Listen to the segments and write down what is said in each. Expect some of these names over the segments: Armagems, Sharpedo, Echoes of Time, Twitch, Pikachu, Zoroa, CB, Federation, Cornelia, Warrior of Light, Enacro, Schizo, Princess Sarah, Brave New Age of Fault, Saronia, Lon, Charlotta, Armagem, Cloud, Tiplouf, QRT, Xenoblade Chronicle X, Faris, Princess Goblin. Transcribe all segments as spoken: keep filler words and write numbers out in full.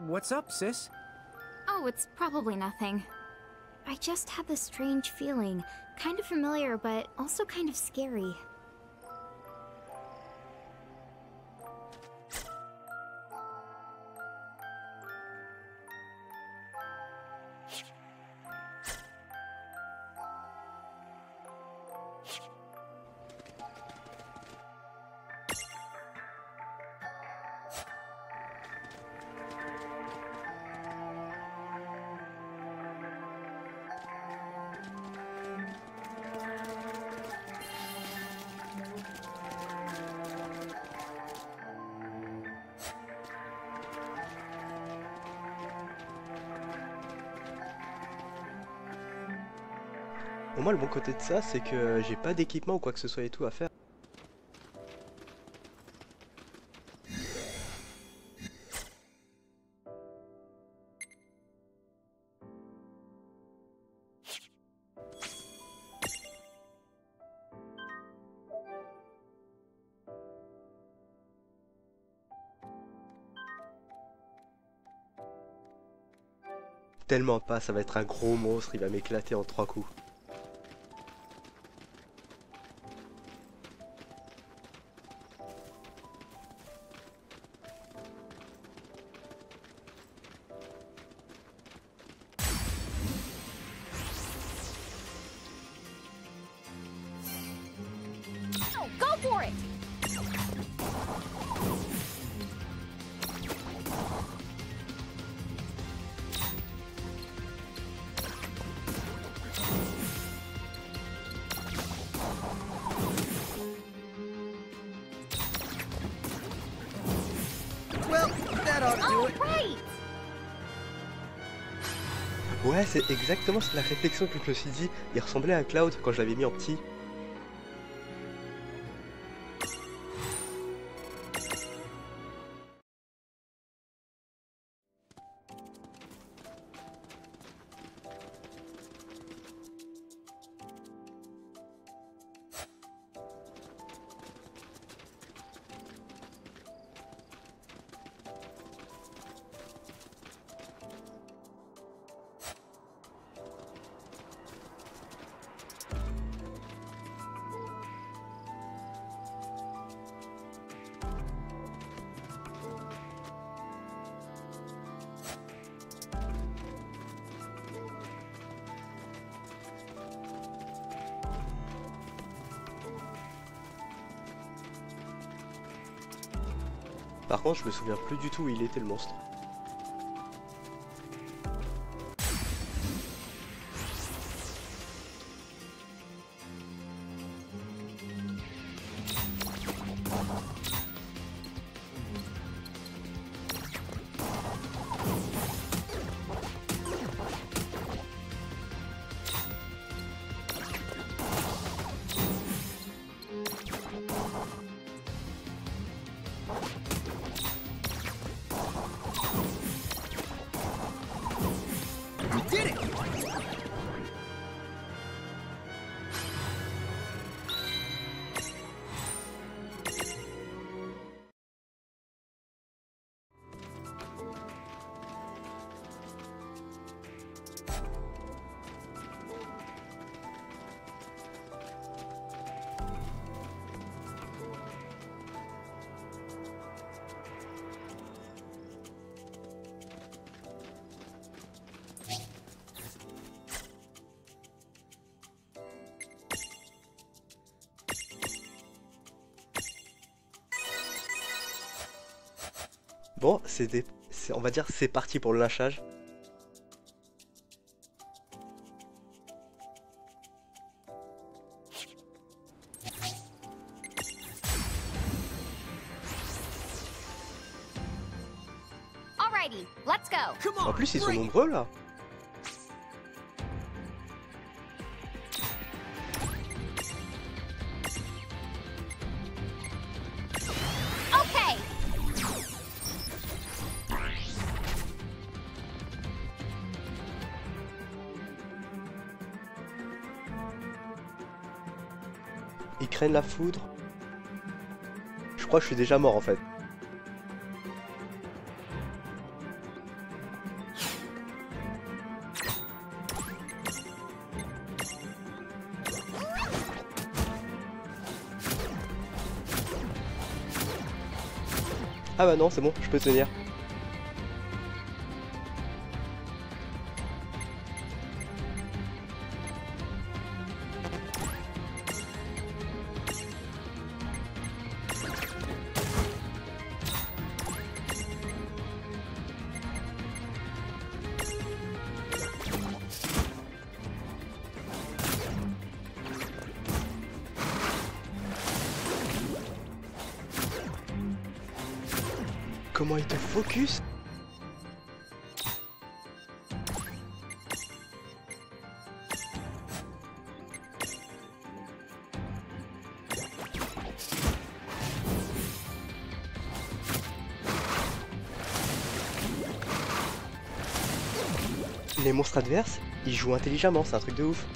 What's up, sis? Oh, it's probably nothing. I just had this strange feeling. Kind of familiar, but also kind of scary. Moi, le bon côté de ça, c'est que j'ai pas d'équipement ou quoi que ce soit et tout à faire. Tellement pas, ça va être un gros monstre, il va m'éclater en trois coups. Ouais, c'est exactement la réflexion que je me suis dit, il ressemblait à Cloud quand je l'avais mis en petit. Par contre, je me souviens plus du tout où il était le monstre. Bon, c'est des... on va dire c'est parti pour le lynchage. Alrighty, let's go. En plus ils sont nombreux là. Ils craignent la foudre. Je crois que je suis déjà mort en fait. Ah bah non, c'est bon, je peux tenir. Comment il te focus? Les monstres adverses, ils jouent intelligemment, c'est un truc de ouf.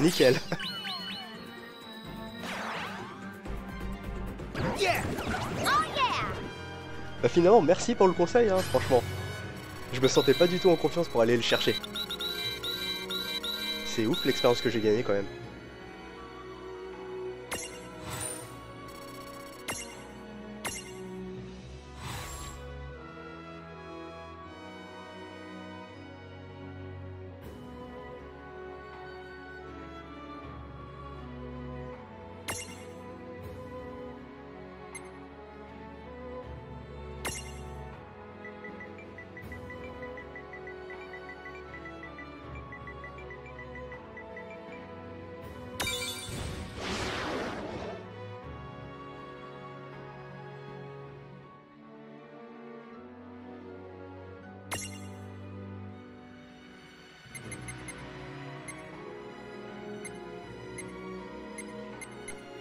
Nickel. Yeah. Oh yeah. Bah finalement merci pour le conseil hein, franchement. Je me sentais pas du tout en confiance pour aller le chercher. C'est ouf l'expérience que j'ai gagnée quand même.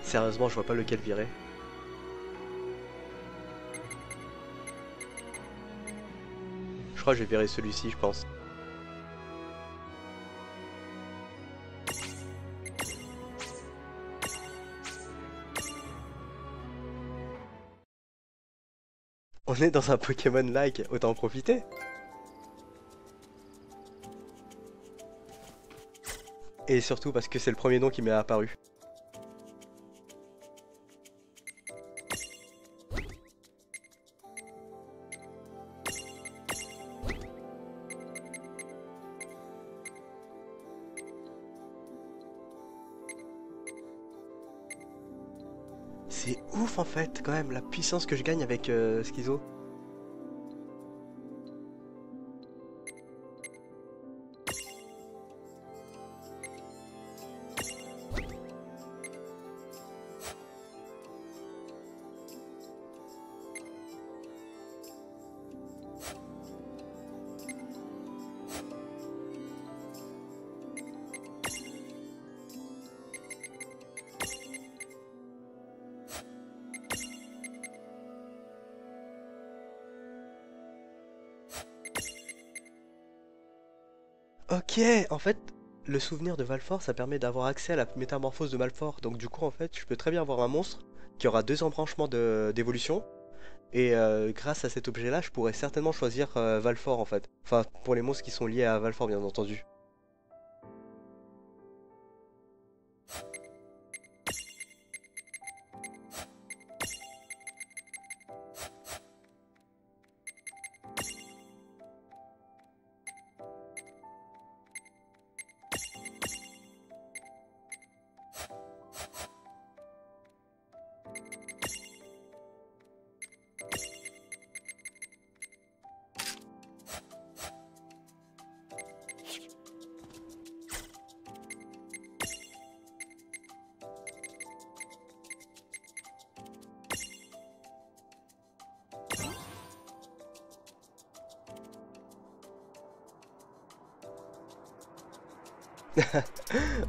Sérieusement, je vois pas lequel virer. Je crois que je vais virer celui-ci, je pense. On est dans un Pokémon-like, autant en profiter. Et surtout parce que c'est le premier nom qui m'est apparu. C'est ouf en fait, quand même, la puissance que je gagne avec euh, Schizo. Ok, en fait, le souvenir de Valfort, ça permet d'avoir accès à la métamorphose de Valfort. Donc du coup, en fait, je peux très bien avoir un monstre qui aura deux embranchements d'évolution. Et euh, grâce à cet objet-là, je pourrais certainement choisir euh, Valfort, en fait. Enfin, pour les monstres qui sont liés à Valfort, bien entendu.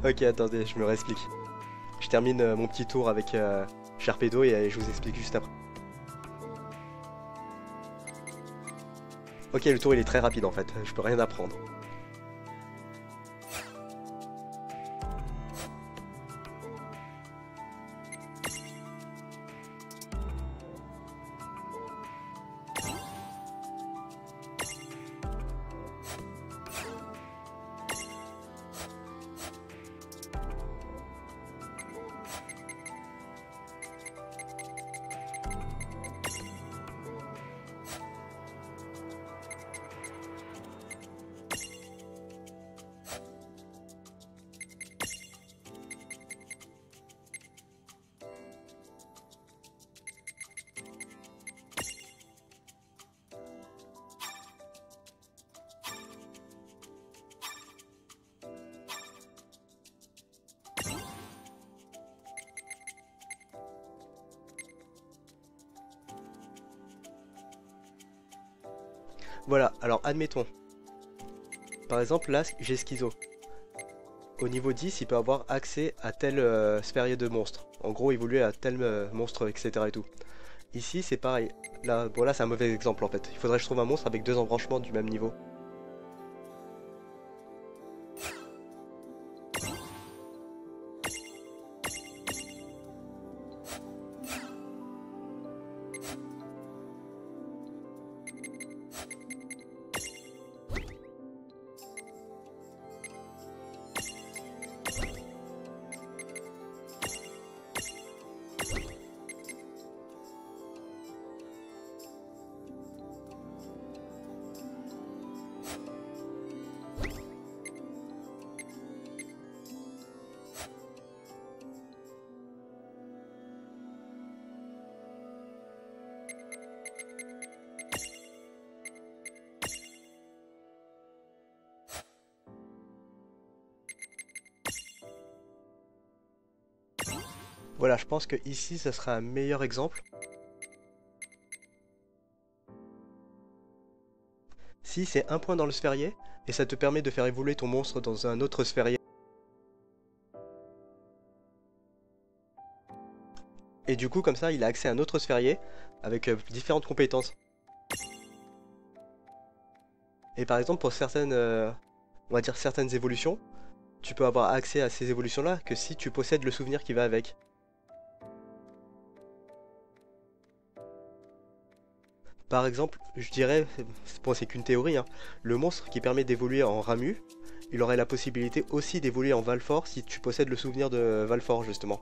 Ok, attendez, je me réexplique. Je termine euh, mon petit tour avec euh, Sharpedo et euh, je vous explique juste après. Ok, le tour il est très rapide en fait, je peux rien apprendre. Voilà, alors admettons, par exemple là j'ai Schizo, au niveau dix il peut avoir accès à tel euh, sphérié de monstre, en gros évoluer à tel euh, monstre etc et tout. Ici c'est pareil, là, bon, là c'est un mauvais exemple en fait, il faudrait que je trouve un monstre avec deux embranchements du même niveau. Voilà, je pense que ici, ça sera un meilleur exemple. Si, c'est un point dans le sphérié, et ça te permet de faire évoluer ton monstre dans un autre sphérié. Et du coup, comme ça, il a accès à un autre sphérié, avec euh, différentes compétences. Et par exemple, pour certaines, euh, on va dire certaines évolutions, tu peux avoir accès à ces évolutions-là que si tu possèdes le souvenir qui va avec. Par exemple, je dirais, bon, c'est qu'une théorie, hein, le monstre qui permet d'évoluer en Ramu, il aurait la possibilité aussi d'évoluer en Valfort si tu possèdes le souvenir de Valfort justement.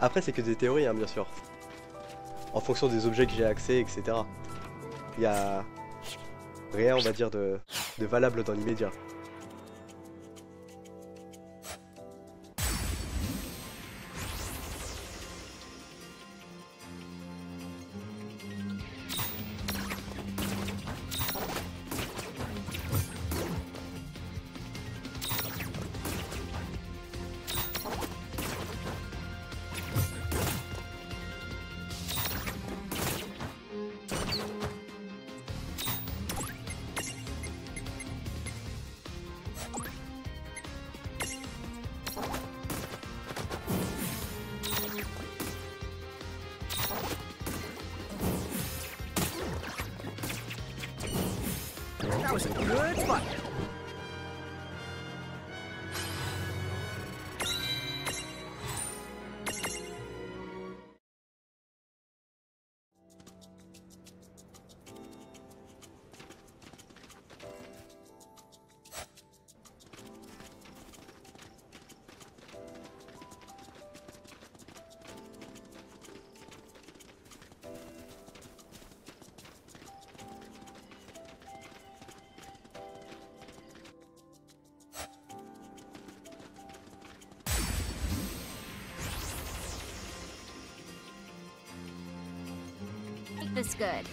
Après c'est que des théories hein, bien sûr, en fonction des objets que j'ai accès etc. Il n'y a rien on va dire de, de valable dans l'immédiat. was a good fight. This good.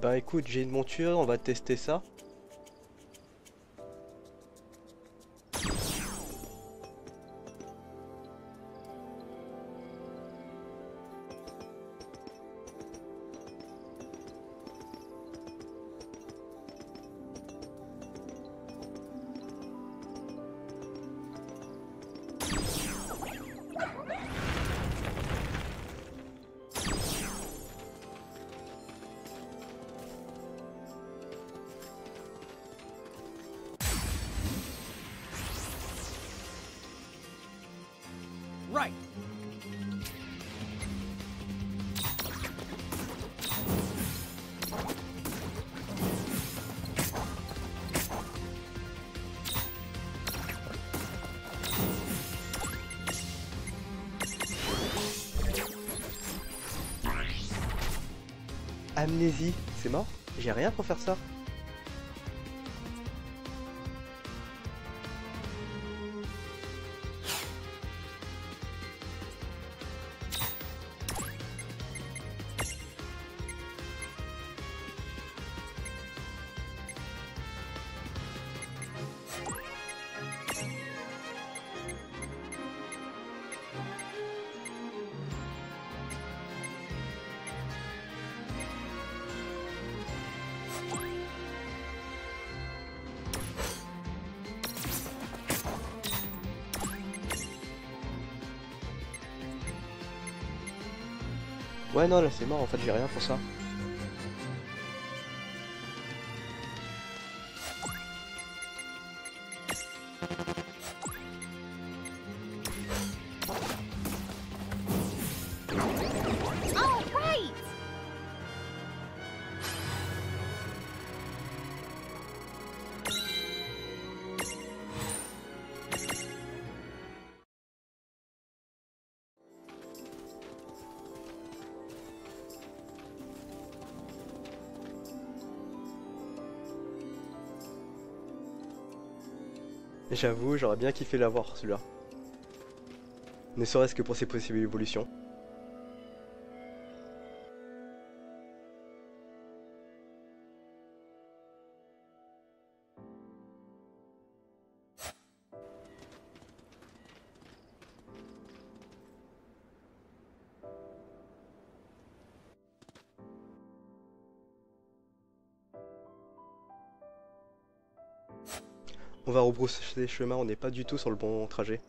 Bah écoute, j'ai une monture, on va tester ça. Amnésie, c'est mort? J'ai rien pour faire ça. Ouais non là c'est mort en fait, j'ai rien pour ça. J'avoue, j'aurais bien kiffé l'avoir celui-là. Ne serait-ce que pour ses possibles évolutions. On va rebrousser les chemins, on n'est pas du tout sur le bon trajet.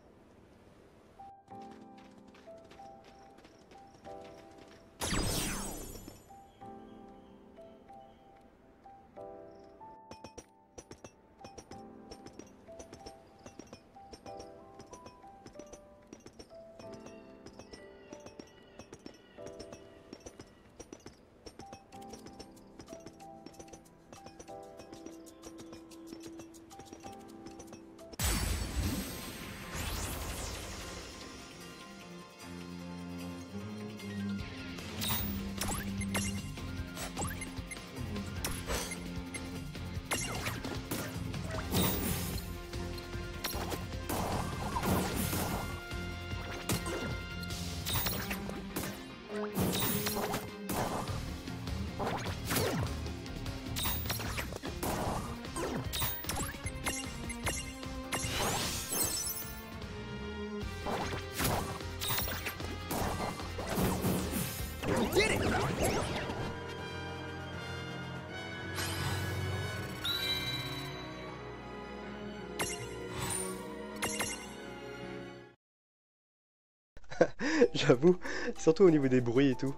J'avoue, surtout au niveau des bruits et tout.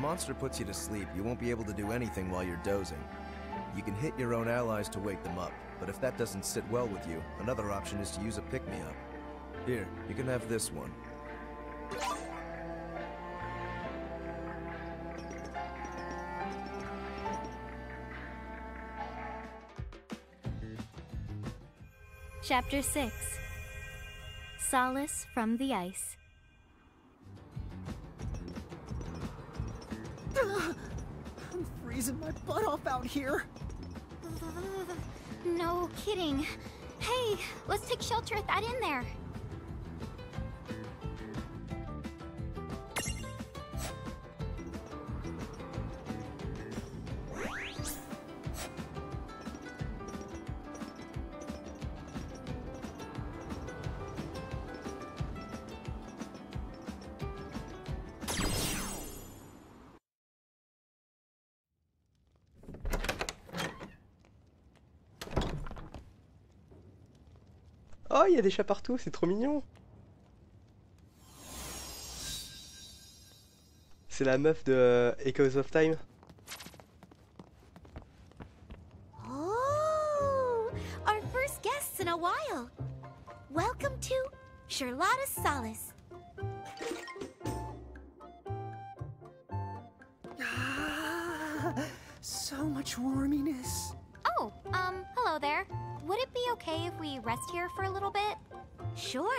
Monster puts you to sleep, you won't be able to do anything while you're dozing. You can hit your own allies to wake them up, but if that doesn't sit well with you, another option is to use a pick-me-up. Here, you can have this one. Chapter six. Solace from the Ice. My butt off out here. No kidding. Hey, let's take shelter at that inn there. Oh, il y a des chats partout, c'est trop mignon. C'est la meuf de Echoes of Time. Oh, our first guests in a while. Welcome to Charlotta's Solace. Ah, so much warminess. Oh, um, hello there. Would it be okay if we rest here for a little bit? Sure.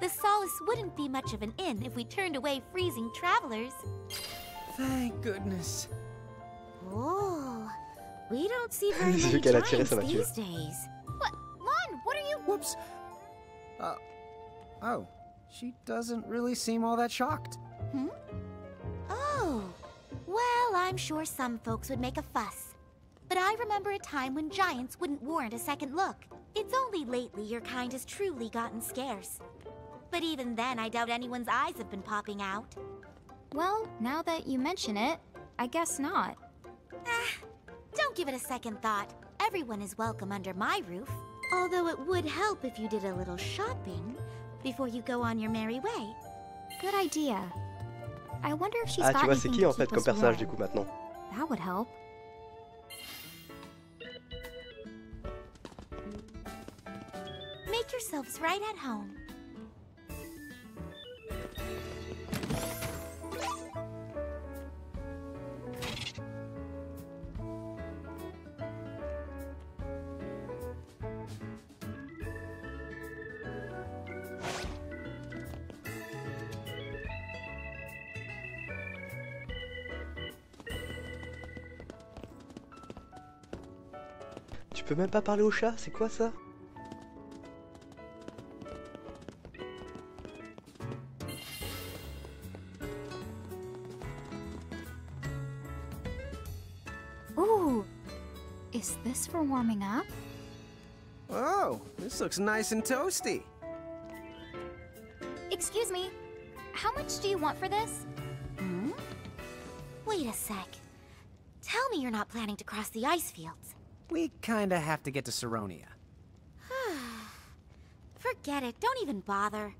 The Solace wouldn't be much of an inn if we turned away freezing travelers. Thank goodness. Oh, we don't see very many giants these days. What? Lon, what are you... Whoops. Uh, oh, she doesn't really seem all that shocked. Hmm? Oh, well, I'm sure some folks would make a fuss. But I remember a time when giants wouldn't warrant a second look. It's only lately your kind has truly gotten scarce. But even then, I doubt anyone's eyes have been popping out. Well, now that you mention it, I guess not. Ah, don't give it a second thought. Everyone is welcome under my roof. Although it would help if you did a little shopping before you go on your merry way. Good idea. I wonder if she's ah, got tu vois, c'est qui en fait comme personnage du coup maintenant? That would help. Make yourselves right at home. Tu peux même pas parler au chat, c'est quoi ça? Is this for warming up? Oh, this looks nice and toasty. Excuse me, how much do you want for this? Hmm? Wait a sec. Tell me you're not planning to cross the ice fields. We kinda have to get to Saronia. Forget it, don't even bother.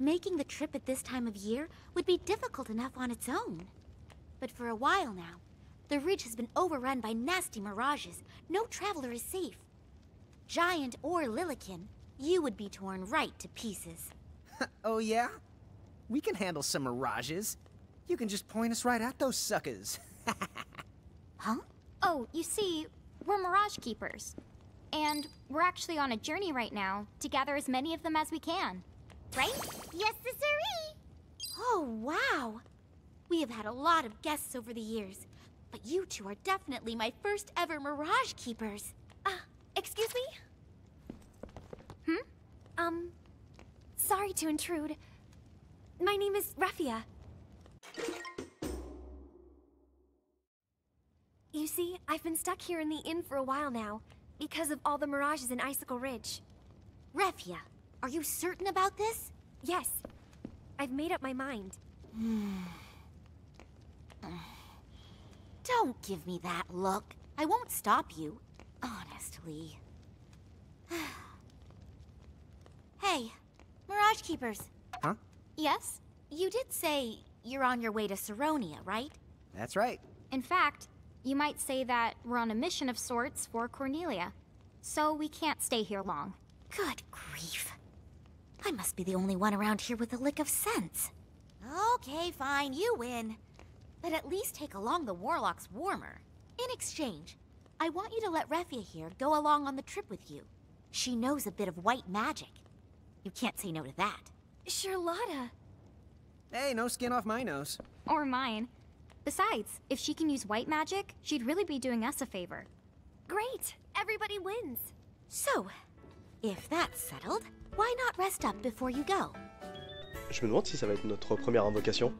Making the trip at this time of year would be difficult enough on its own. But for a while now, the ridge has been overrun by nasty mirages. No traveler is safe. Giant or Lilican, you would be torn right to pieces. Oh yeah? We can handle some mirages. You can just point us right at those suckers. Huh? Oh, you see, we're mirage keepers. And we're actually on a journey right now to gather as many of them as we can. Right? Yes, siree! Oh, wow! We have had a lot of guests over the years, but you two are definitely my first ever mirage keepers. Uh, excuse me? Hmm? Um, sorry to intrude. My name is Refia. You see, I've been stuck here in the inn for a while now, because of all the mirages in Icicle Ridge. Refia, are you certain about this? Yes. I've made up my mind. Don't give me that look. I won't stop you. Honestly. Hey, Mirage Keepers. Huh? Yes? You did say you're on your way to Saronia, right? That's right. In fact, you might say that we're on a mission of sorts for Cornelia, so we can't stay here long. Good grief. I must be the only one around here with a lick of sense. Okay, fine, you win. But at least take along the Warlock's Warmer. In exchange, I want you to let Refia here go along on the trip with you. She knows a bit of white magic. You can't say no to that. Charlotta! Hey, no skin off my nose. Or mine. Besides, if she can use white magic, she'd really be doing us a favor. Great! Everybody wins! So, if that's settled, why not rest up before you go? Je me demande si ça va être notre première invocation.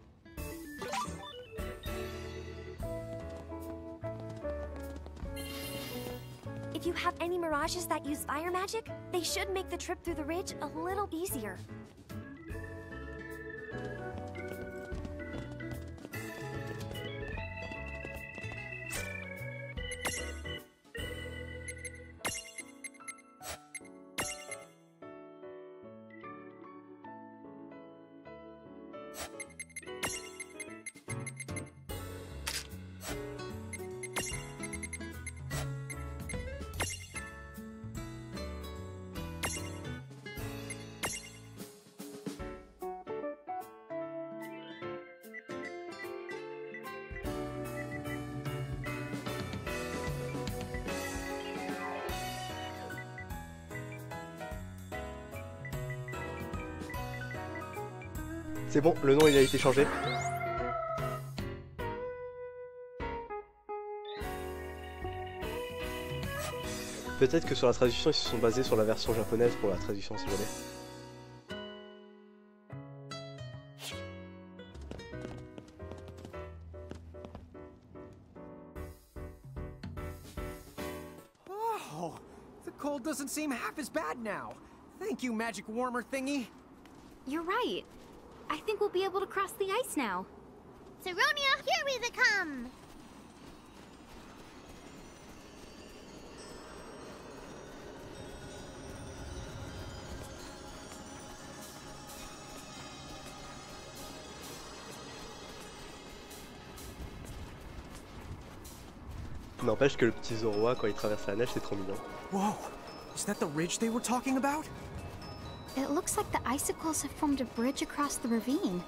If you have any mirages that use fire magic, they should make the trip through the ridge a little easier. C'est bon, le nom il a été changé. Peut-être que sur la traduction ils se sont basés sur la version japonaise pour la traduction si jamais. Oh, the cold doesn't seem half as bad now. Thank you, magic warmer thingy. You're right. I think we'll be able to cross the ice now. Saronia, here we come! N'empêche que le petit Zoroa, quand il traverse la neige, c'est trop mignon. Whoa! Is that the ridge they were talking about? It looks like the icicles have formed a bridge across the ravine.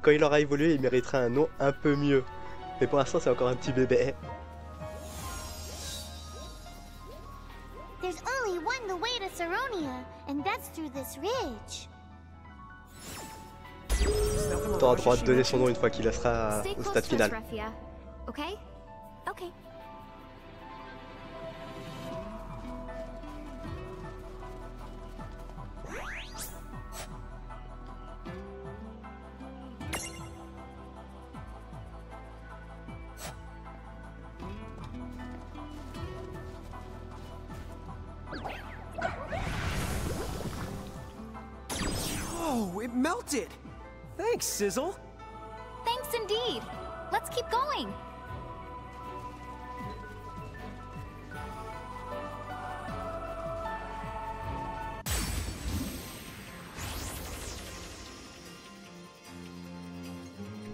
Quand il aura évolué, il méritera un nom un peu mieux. Mais pour l'instant, c'est encore un petit bébé. There's only one way to Saronia, and that's through this ridge. T'auras le droit de donner son nom une fois qu'il sera au stade final. Okay? Okay. melted! Thanks, Sizzle! Thanks indeed! Let's keep going!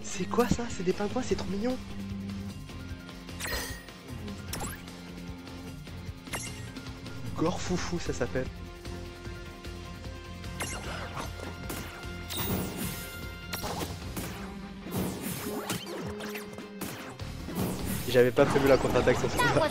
C'est quoi ça? C'est des pingouins, c'est trop mignon! Gorfoufou, ça s'appelle. J'avais pas prévu la contre-attaque sur ce coup-là.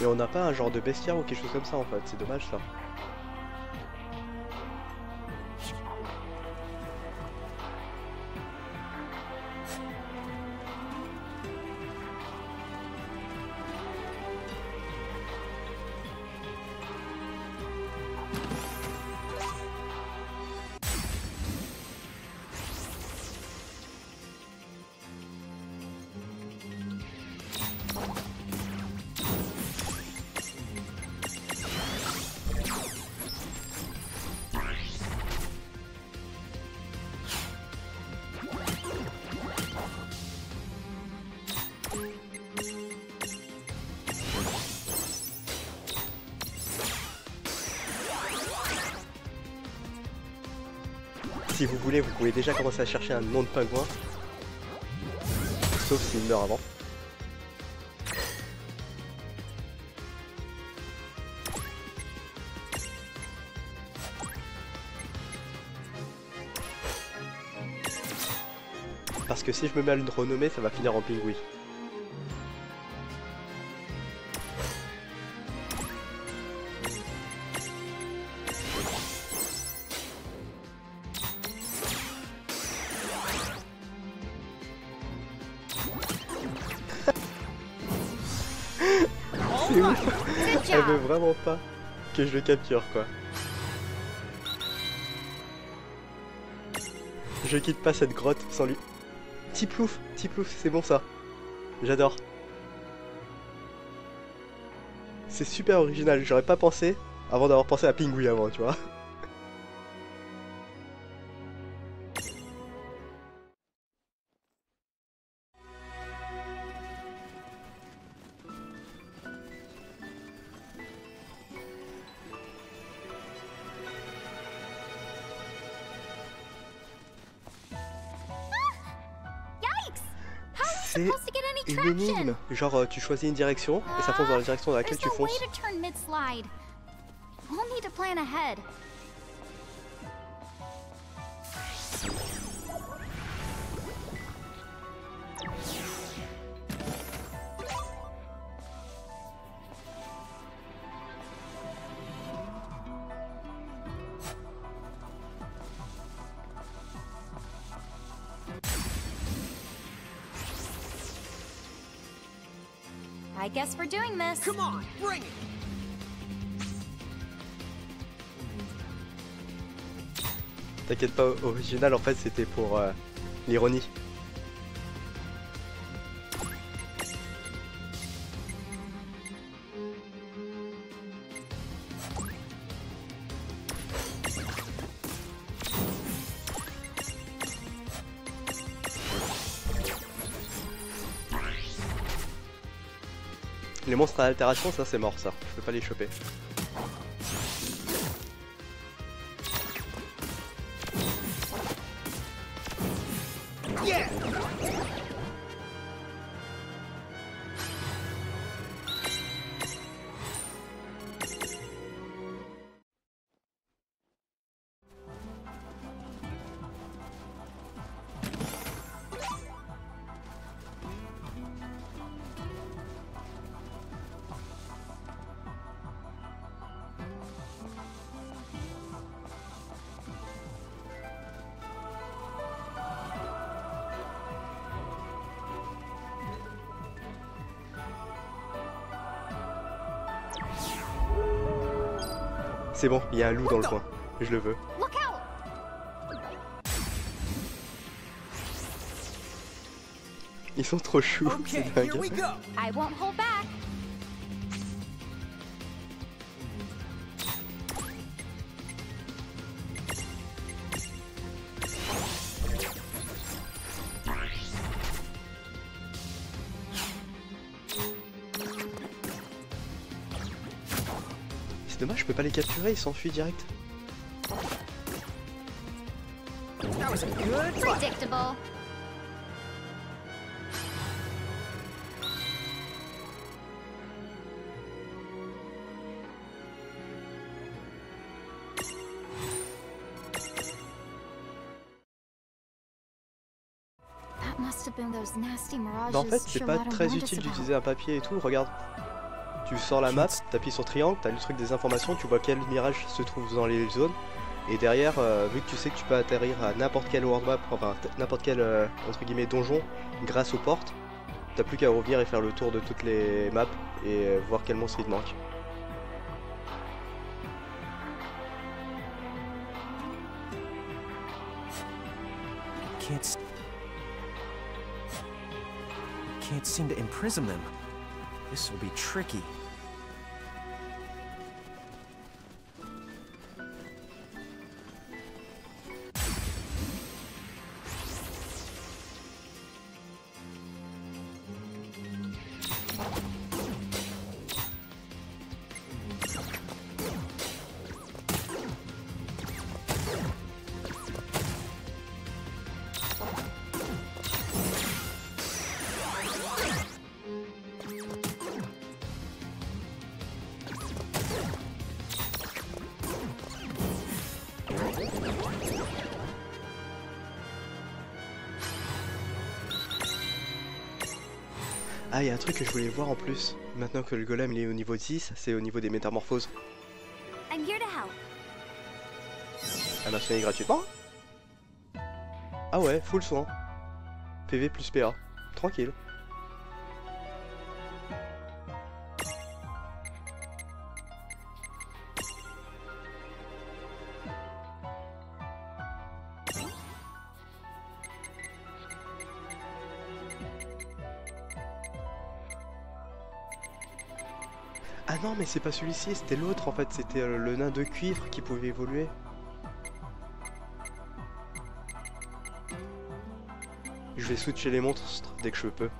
Mais on n'a pas un genre de bestiaire ou quelque chose comme ça en fait, c'est dommage ça. Si vous voulez, vous pouvez déjà commencer à chercher un nom de pingouin. Sauf s'il meurt avant. Parce que si je me mets à le renommer, ça va finir en pingouin. Elle veut vraiment pas que je le capture quoi. Je quitte pas cette grotte sans lui. Tiplouf, Tiplouf, c'est bon ça. J'adore. C'est super original, j'aurais pas pensé avant d'avoir pensé à Pingouin avant, tu vois. C'est une énigme. Genre tu choisis une direction et ça fonce dans la direction dans laquelle tu fonces. I guess we're doing this. Come on, bring it. T'inquiète pas, original en fait c'était pour euh, l'ironie. Les monstres à altération, ça c'est mort ça, je peux pas les choper. Yeah. C'est bon, il y a un loup dans le coin. Je le veux. Ils sont trop choux, okay, c'est dingue. C'est dommage, je peux pas les capturer, ils s'enfuient direct. Bah en fait, c'est pas très utile d'utiliser un papier et tout, regarde. Tu sors la map, t'appuies sur triangle, t'as le truc des informations, tu vois quel mirage se trouve dans les zones. Et derrière, euh, vu que tu sais que tu peux atterrir à n'importe quel world map, enfin n'importe quel euh, entre guillemets donjon, grâce aux portes, t'as plus qu'à revenir et faire le tour de toutes les maps et euh, voir quel monstre il te manque. Kids. Can't seem to imprison them. This will be tricky. Ah, il y a un truc que je voulais voir en plus, maintenant que le golem il est au niveau six, c'est au niveau des métamorphoses. Elle m'a soigné gratuitement. Ah ouais, full soin. P V plus P A. Tranquille. Ah non mais c'est pas celui-ci, c'était l'autre en fait, c'était le nain de cuivre qui pouvait évoluer. Je vais switcher les monstres dès que je peux.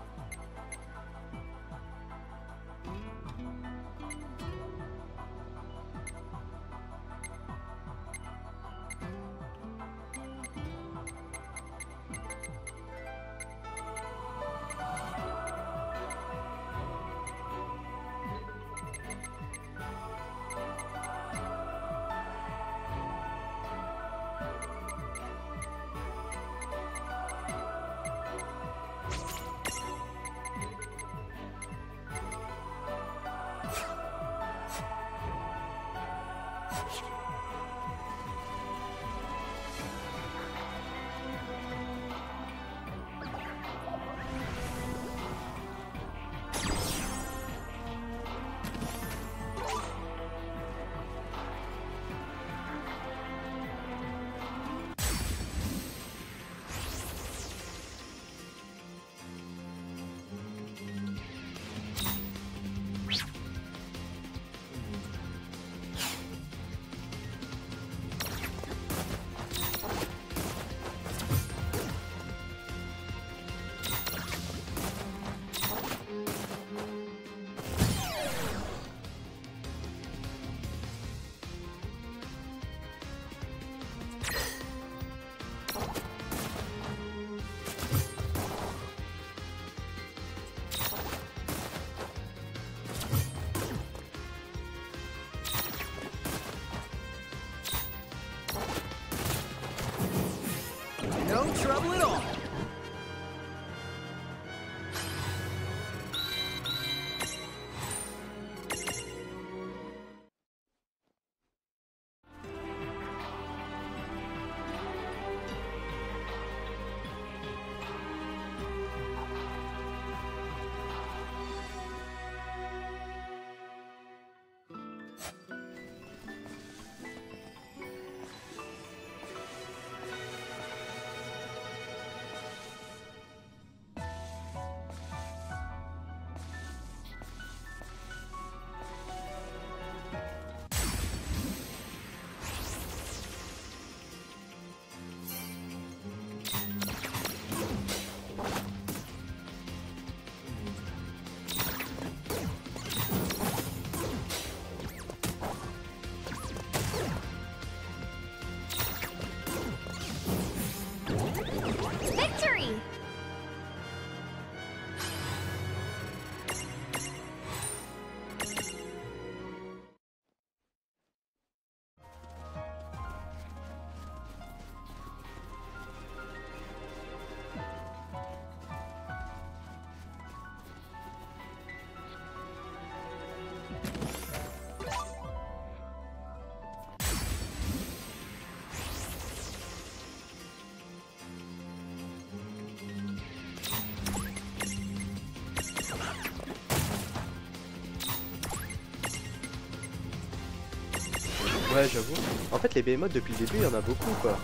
Ouais, j'avoue. En fait, les Behemoths depuis le début, il y en a beaucoup quoi.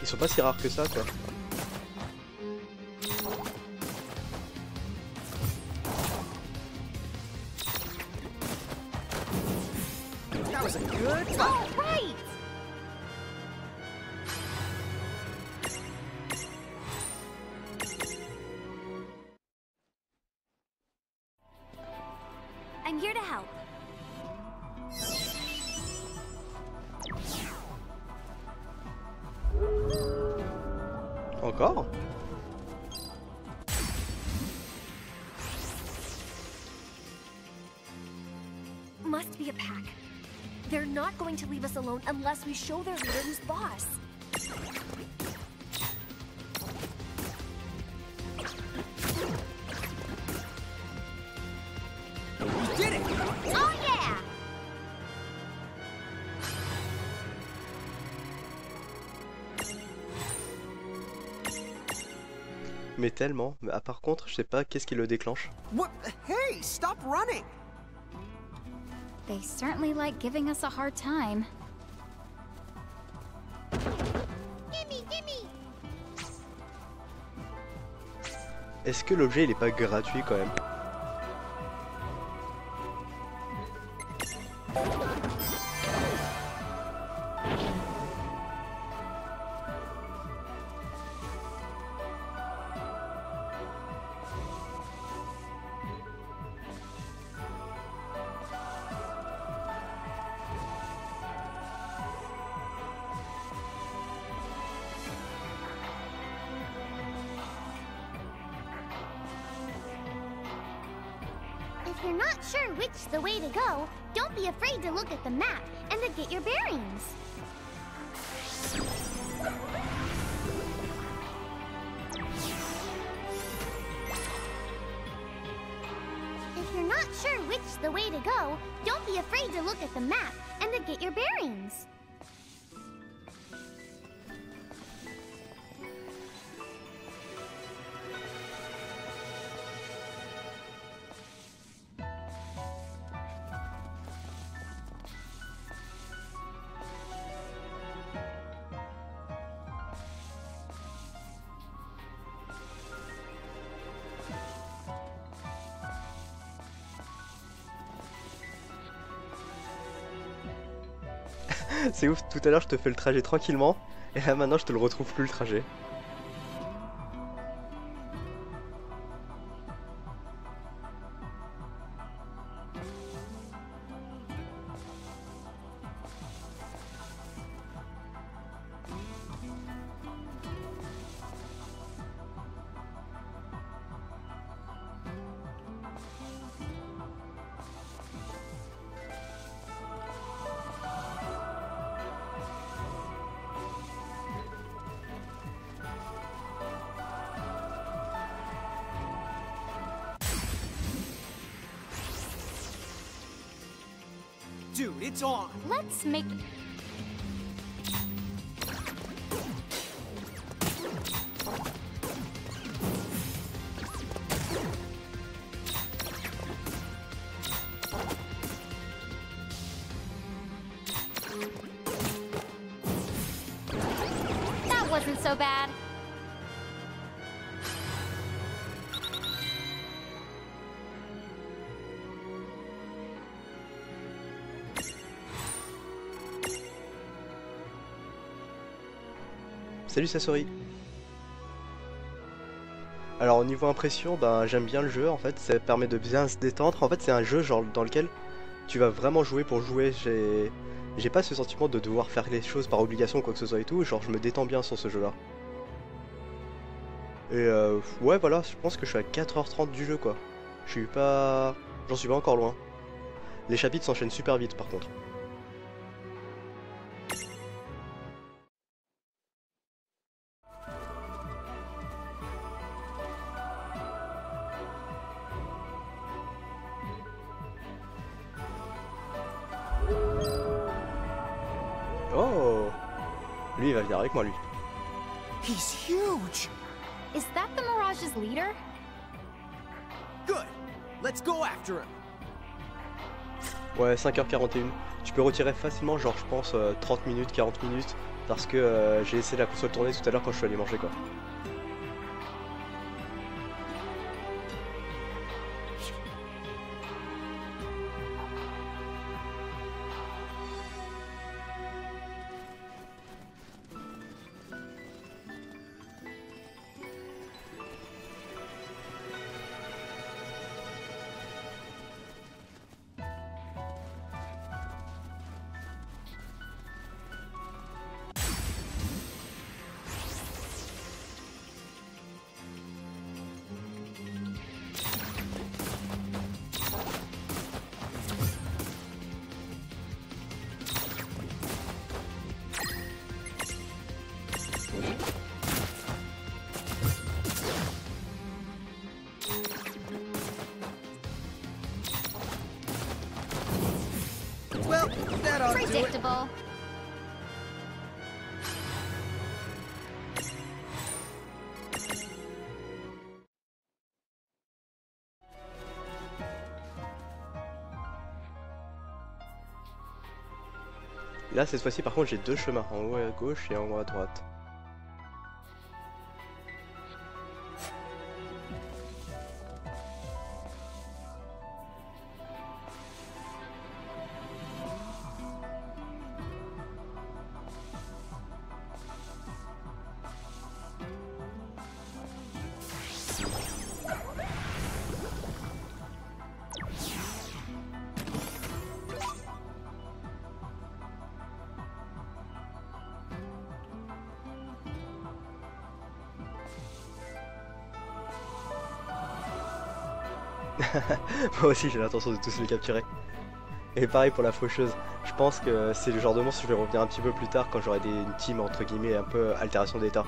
Ils sont pas si rares que ça quoi. Unless we show their leader who's boss. We did it! Oh yeah! Mais tellement. Mais ah, par contre, je sais pas qu'est-ce qui le déclenche. What? Hey, stop running! They certainly like giving us a hard time. Est-ce que l'objet il est pas gratuit quand même? C'est ouf, tout à l'heure je te fais le trajet tranquillement, et là maintenant je te le retrouve plus le trajet. Let's make it. That wasn't so bad. Salut Sasori. Alors au niveau impression, ben, j'aime bien le jeu en fait, ça permet de bien se détendre. En fait c'est un jeu genre dans lequel tu vas vraiment jouer pour jouer. J'ai pas ce sentiment de devoir faire les choses par obligation quoi que ce soit et tout, genre je me détends bien sur ce jeu là. Et euh, ouais voilà, je pense que je suis à quatre heures trente du jeu quoi. Je suis pas... J'en suis pas encore loin. Les chapitres s'enchaînent super vite par contre. He's huge. Is that the Mirage's leader? Good. Let's go after him. Ouais, cinq heures quarante et une. Tu peux retirer facilement, genre je pense euh, trente minutes, quarante minutes, parce que euh, j'ai laissé la console tourner tout à l'heure quand je suis allé manger quoi. Predictable. Là cette fois-ci par contre j'ai deux chemins, en haut à gauche et en haut à droite. Moi aussi j'ai l'intention de tous les capturer. Et pareil pour la faucheuse, je pense que c'est le genre de monstre, je vais revenir un petit peu plus tard quand j'aurai des une team entre guillemets un peu altération d'état.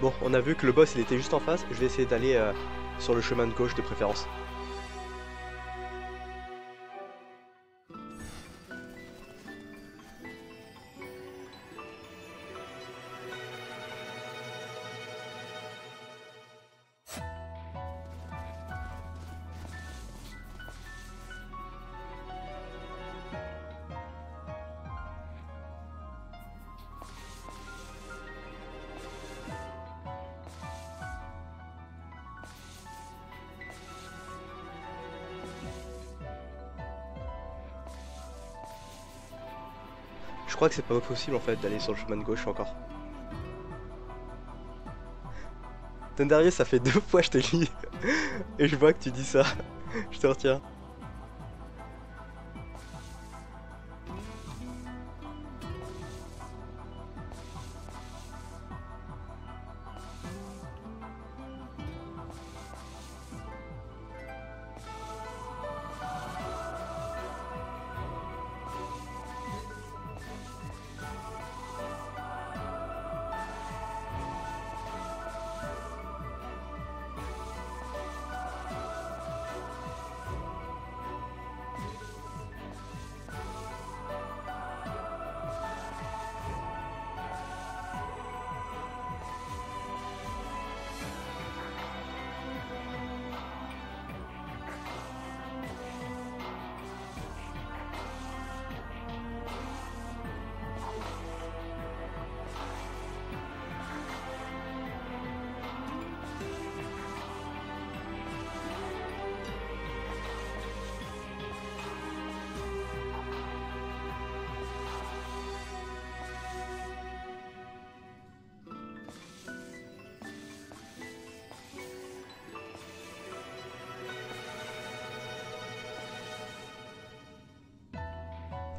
Bon, on a vu que le boss il était juste en face, je vais essayer d'aller euh, sur le chemin de gauche de préférence. Je crois que c'est pas possible en fait d'aller sur le chemin de gauche encore. Ton derrière ça fait deux fois je te lis et je vois que tu dis ça. Je te retiens.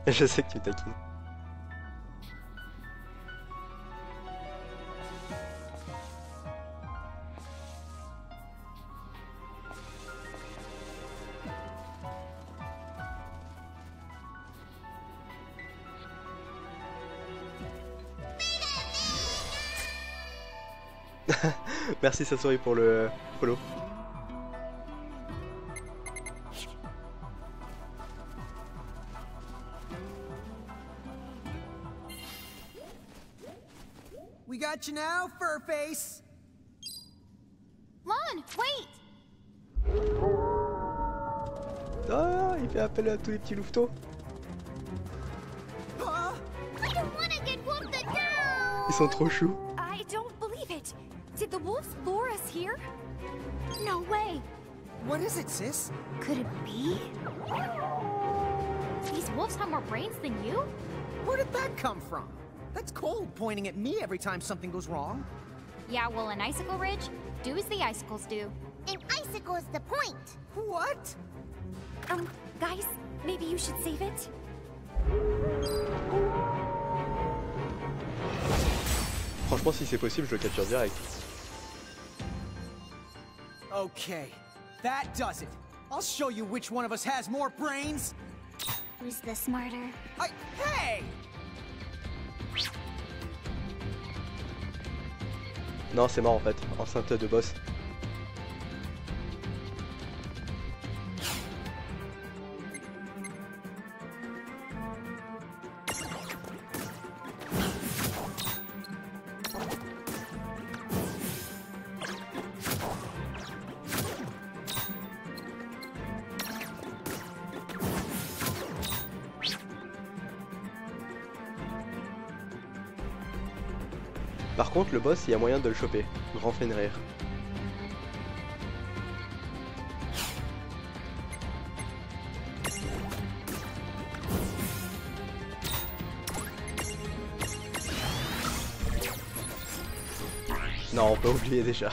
Je sais que tu taquines. Merci Sasori pour le follow. We got you now, Furface. Lon, wait. Ah, il fait appel à tous les petits louveteaux. Ils sont trop choux. I don't believe it. Did the wolves lure us here? No way. What is it, sis? Could it be? These wolves have more brains than you? Where did that come from? That's cold pointing at me every time something goes wrong. Yeah, well, in Icicle Ridge, do as the icicles do. An icicle is the point. What? Um, guys, maybe you should save it. Franchement, si c'est possible, je le capture direct. Okay, that does it. I'll show you which one of us has more brains. Who's the smarter? I, hey! Non, c'est mort en fait, enceinte de boss. Par contre, le boss, il y a moyen de le choper. Grand Fenrir. Non, on peut oublier déjà.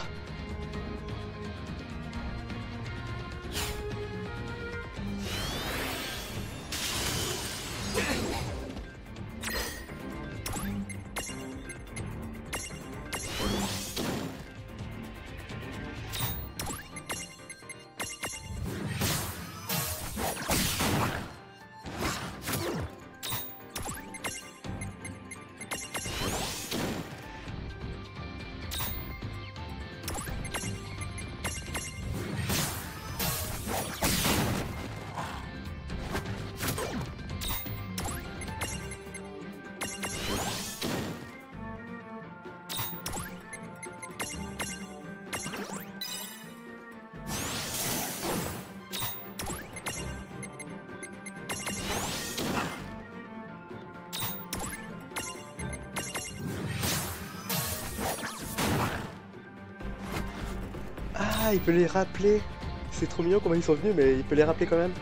Ah, il peut les rappeler. C'est trop mignon comment ils sont venus, mais il peut les rappeler quand même.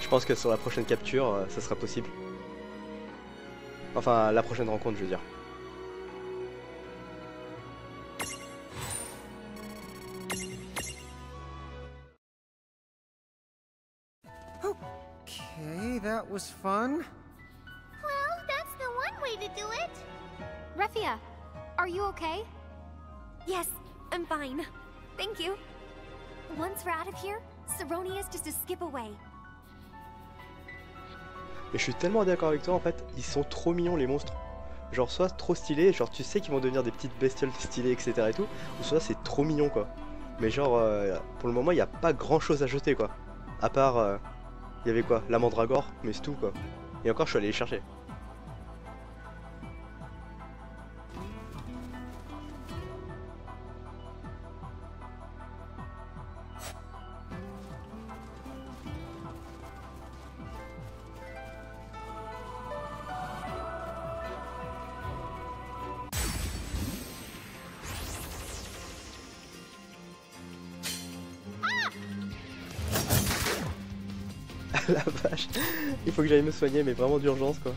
Je pense que sur la prochaine capture, ça sera possible. Enfin, la prochaine rencontre, je veux dire. Okay, that was fun. Well, that's the one way to do it. Refia, are you okay? Yes, I'm fine. Thank you. Once we're out of here, Saronia is just a skip away. Et je suis tellement d'accord avec toi en fait, ils sont trop mignons les monstres. genre soit trop stylé, genre tu sais qu'ils vont devenir des petites bestioles stylées, etc et tout, ou soit c'est trop mignon quoi. Mais genre euh, pour le moment il n'y a pas grand chose à jeter quoi. À part il euh, y avait quoi, la mandragore, mais c'est tout quoi. Et encore je suis allé les chercher. La vache, il faut que j'aille me soigner, mais vraiment d'urgence quoi.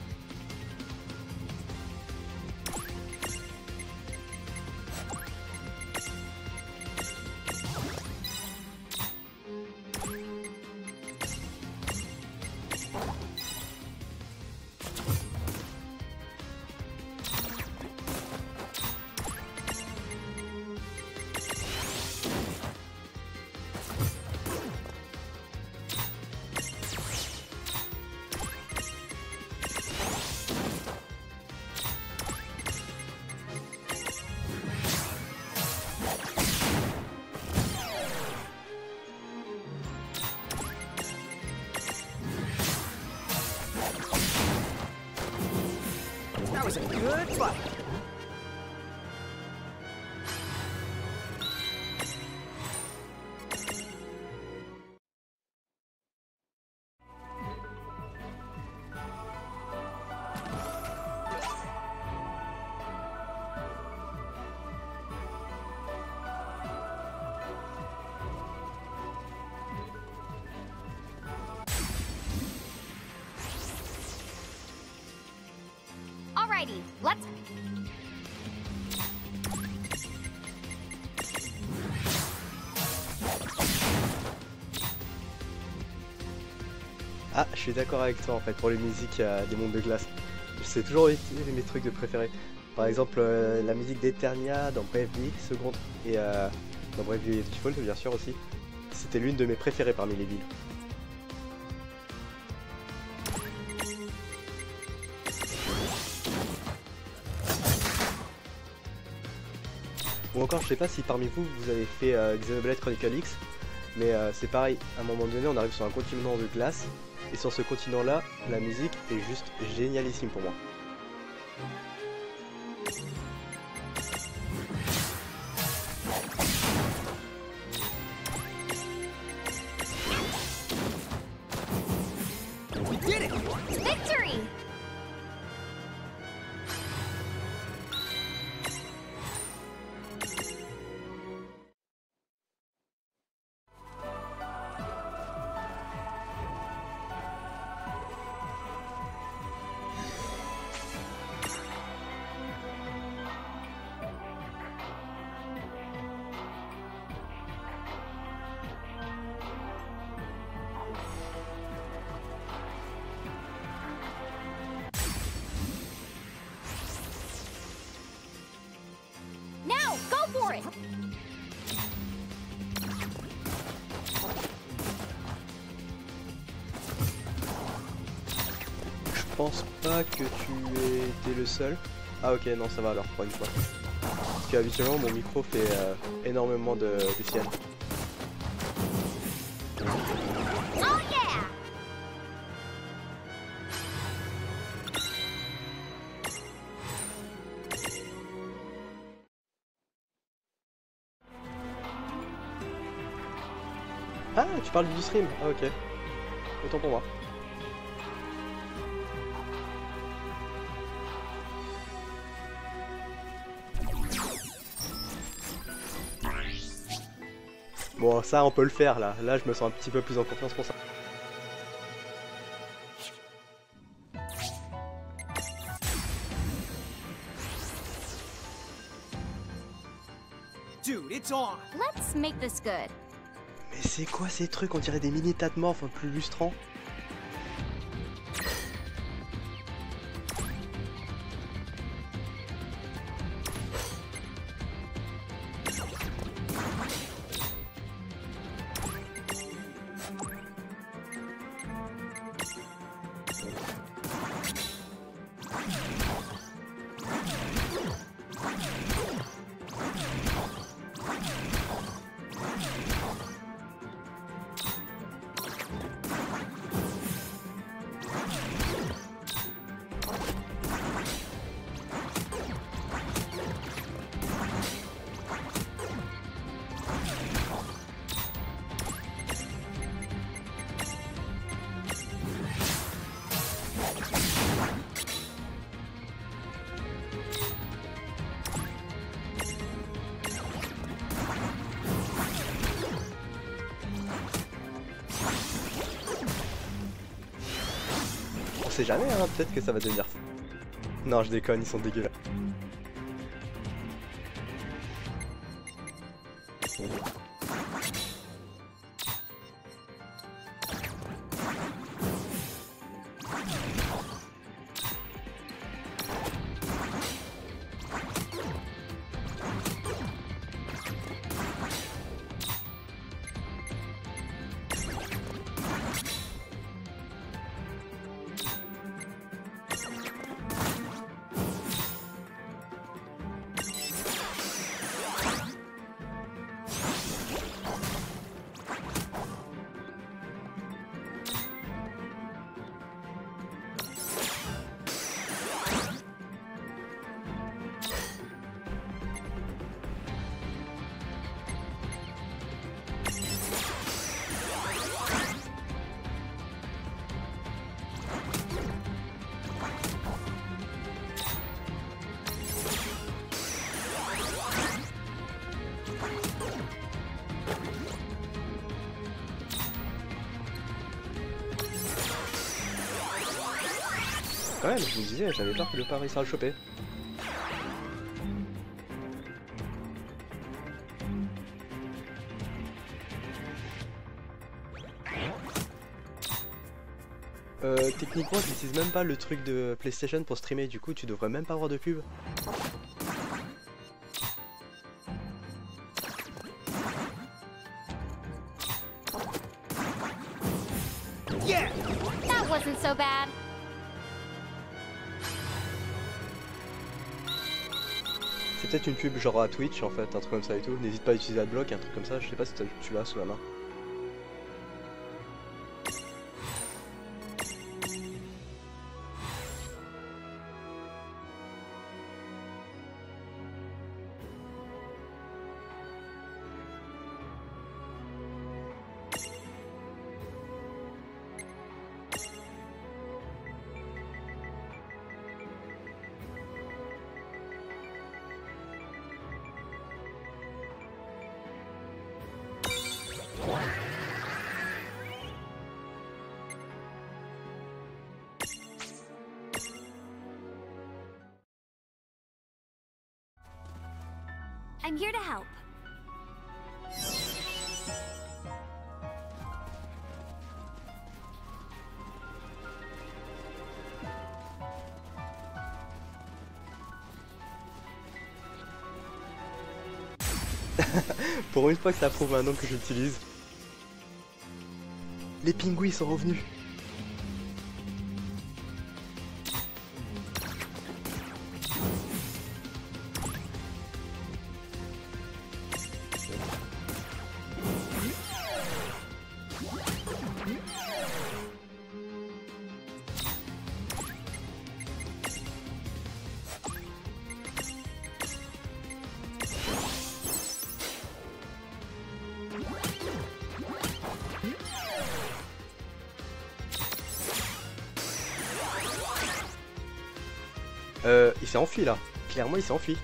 Let's Ah, je suis d'accord avec toi en fait pour les musiques euh, des mondes de glace. C'est toujours mes trucs de préférés. Par exemple, euh, la musique d'Eternia dans Brave New Second et euh, dans Brave New Age of Fault bien sûr aussi. C'était l'une de mes préférées parmi les villes. Ou encore, je sais pas si parmi vous, vous avez fait euh, Xenoblade Chronicle X, mais euh, c'est pareil, à un moment donné, on arrive sur un continent de glace, et sur ce continent-là, la musique est juste génialissime pour moi. Je pense pas que tu aies été le seul. Ah ok, non ça va alors pour une fois. Parce qu'habituellement mon micro fait euh, énormément de, de siennes. Ah tu parles du stream. Ah ok. Autant pour moi. Bon ça on peut le faire là, là je me sens un petit peu plus en confiance pour ça. Dude, it's on. Let's make this good. Mais c'est quoi ces trucs, on dirait des mini tatemorphes plus lustrants. sait jamais, hein, peut-être que ça va devenir ça. Non, je déconne, ils sont dégueulasses. Quand même, je vous disais, j'avais peur que le pari sera le choper. Euh, techniquement, je n'utilise même pas le truc de PlayStation pour streamer, du coup, tu devrais même pas avoir de pub. Yeah! That wasn't so bad. Peut-être une pub genre à Twitch en fait, un truc comme ça et tout, n'hésite pas à utiliser Adblock, un truc comme ça, je sais pas si tu l'as sous la main. I'm here to help. Pour une fois que ça prouve un nom que j'utilise. Les pingouins sont revenus. Euh, il s'est enfui là, clairement il s'est enfui.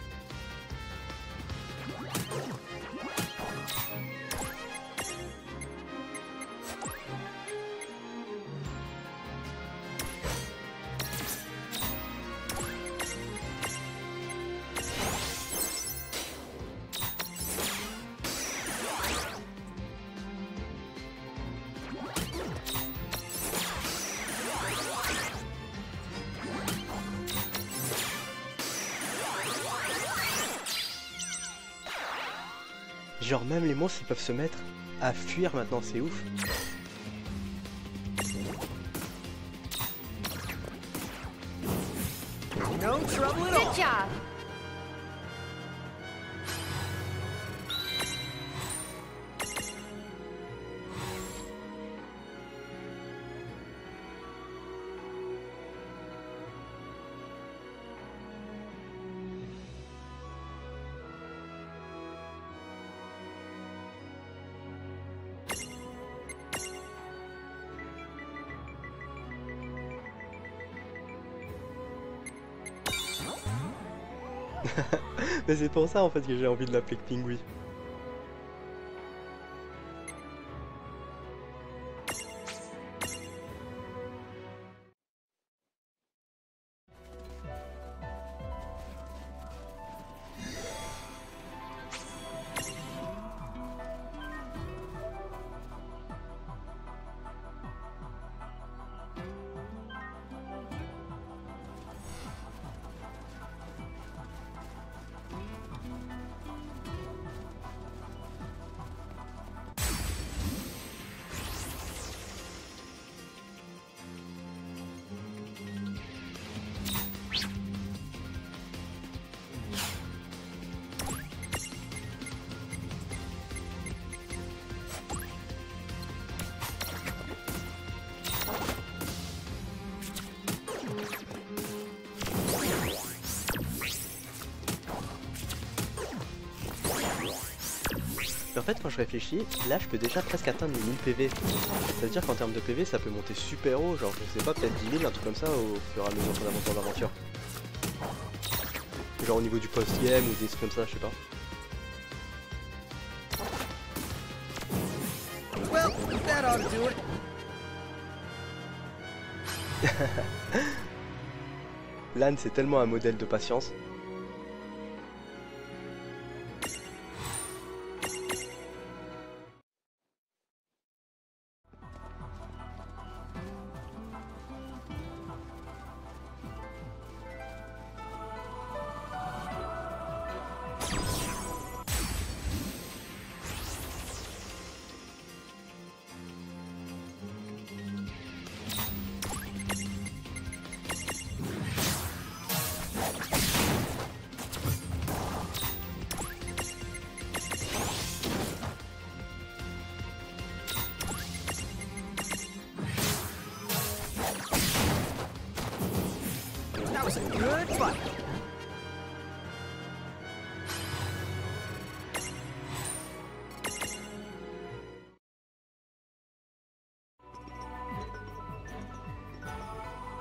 Genre même les monstres ils peuvent se mettre à fuir maintenant, c'est ouf. No trouble at all. Good job. Mais c'est pour ça en fait que j'ai envie de l'appeler Pingui. fait, quand je réfléchis, là je peux déjà presque atteindre les mille P V. Ça veut dire qu'en termes de P V, ça peut monter super haut, genre je sais pas, peut-être dix mille, un truc comme ça au fur et à mesure qu'on avance dans l'aventure. Genre au niveau du post-game ou des trucs comme ça, je sais pas. Well, that ought to do it. Lan, c'est tellement un modèle de patience.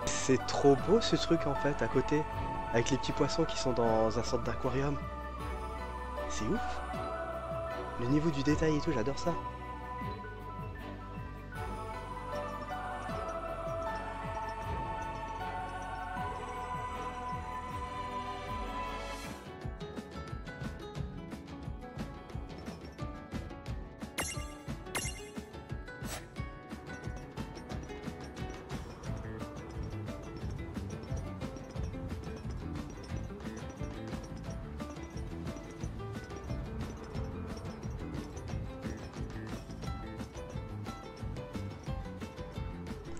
C'est trop beau ce truc en fait, à côté, avec les petits poissons qui sont dans un centre d'aquarium. C'est ouf. Le niveau du détail et tout, j'adore ça.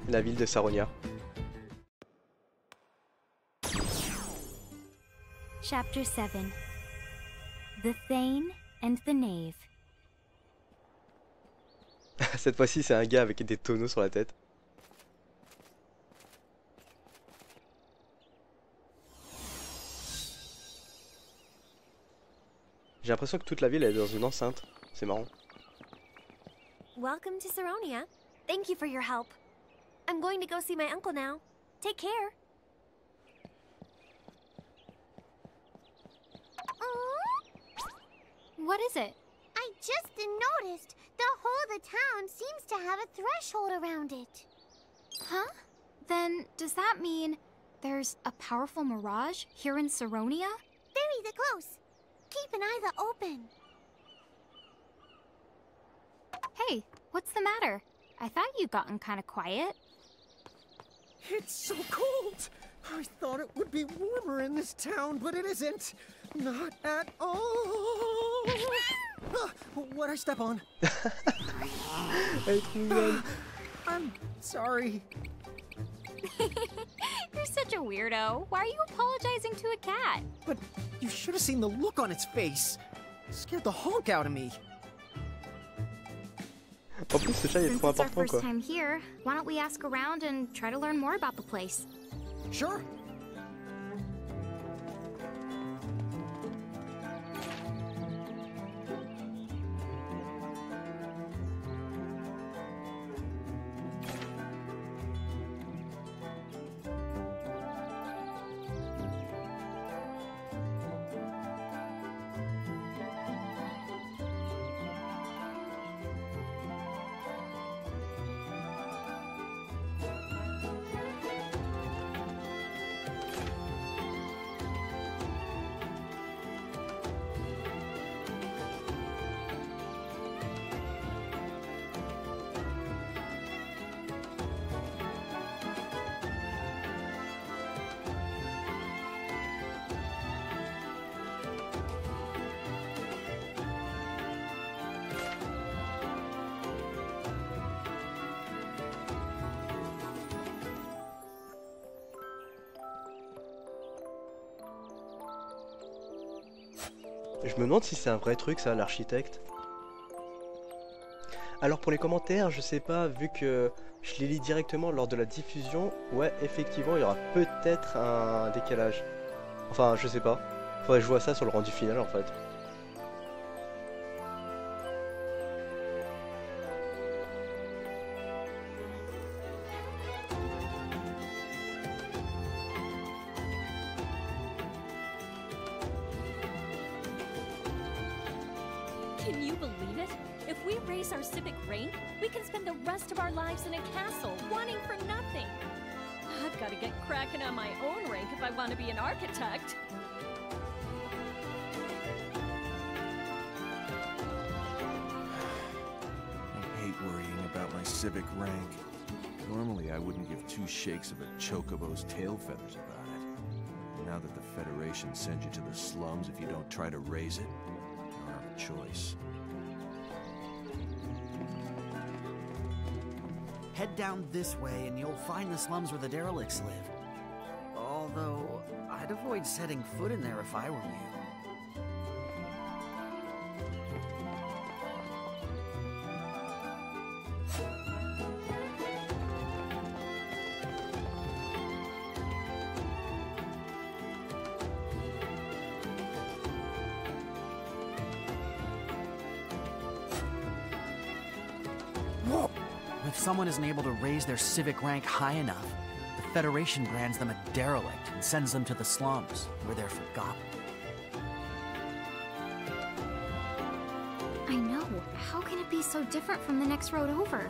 La ville de Saronia. Chapter seven. The Thane and the Knave. Cette fois-ci, c'est un gars avec des tonneaux sur la tête. J'ai l'impression que toute la ville est dans une enceinte. C'est marrant. Welcome to Saronia. Thank you for your help. I'm going to go see my uncle now. Take care. Aww. What is it? I just noticed the whole of the town seems to have a threshold around it. Huh? Then does that mean there's a powerful mirage here in Saronia? Very the close. Keep an eye the open. Hey, what's the matter? I thought you'd gotten kind of quiet. It's so cold! I thought it would be warmer in this town, but it isn't. Not at all! Ah, what'd I step on? Ah, I'm sorry. You're such a weirdo. Why are you apologizing to a cat? But you should have seen the look on its face. It scared the honk out of me. En plus, ce chat est trop important quoi. Sure. Je me demande si c'est un vrai truc ça, l'architecte. Alors pour les commentaires, je sais pas, vu que je les lis directement lors de la diffusion, ouais, effectivement, il y aura peut-être un décalage. Enfin, je sais pas. Faudrait que je vois ça sur le rendu final en fait. believe it? If we raise our civic rank, we can spend the rest of our lives in a castle, wanting for nothing. I've got to get cracking on my own rank if I want to be an architect. I hate worrying about my civic rank. Normally, I wouldn't give two shakes of a chocobo's tail feathers about it. Now that the Federation sends you to the slums if you don't try to raise it, you don't have a choice. Head down this way and you'll find the slums where the derelicts live. Although, I'd avoid setting foot in there if I were you. If someone isn't able to raise their civic rank high enough, the Federation brands them a derelict and sends them to the slums, where they're forgotten. I know. How can it be so different from the next road over?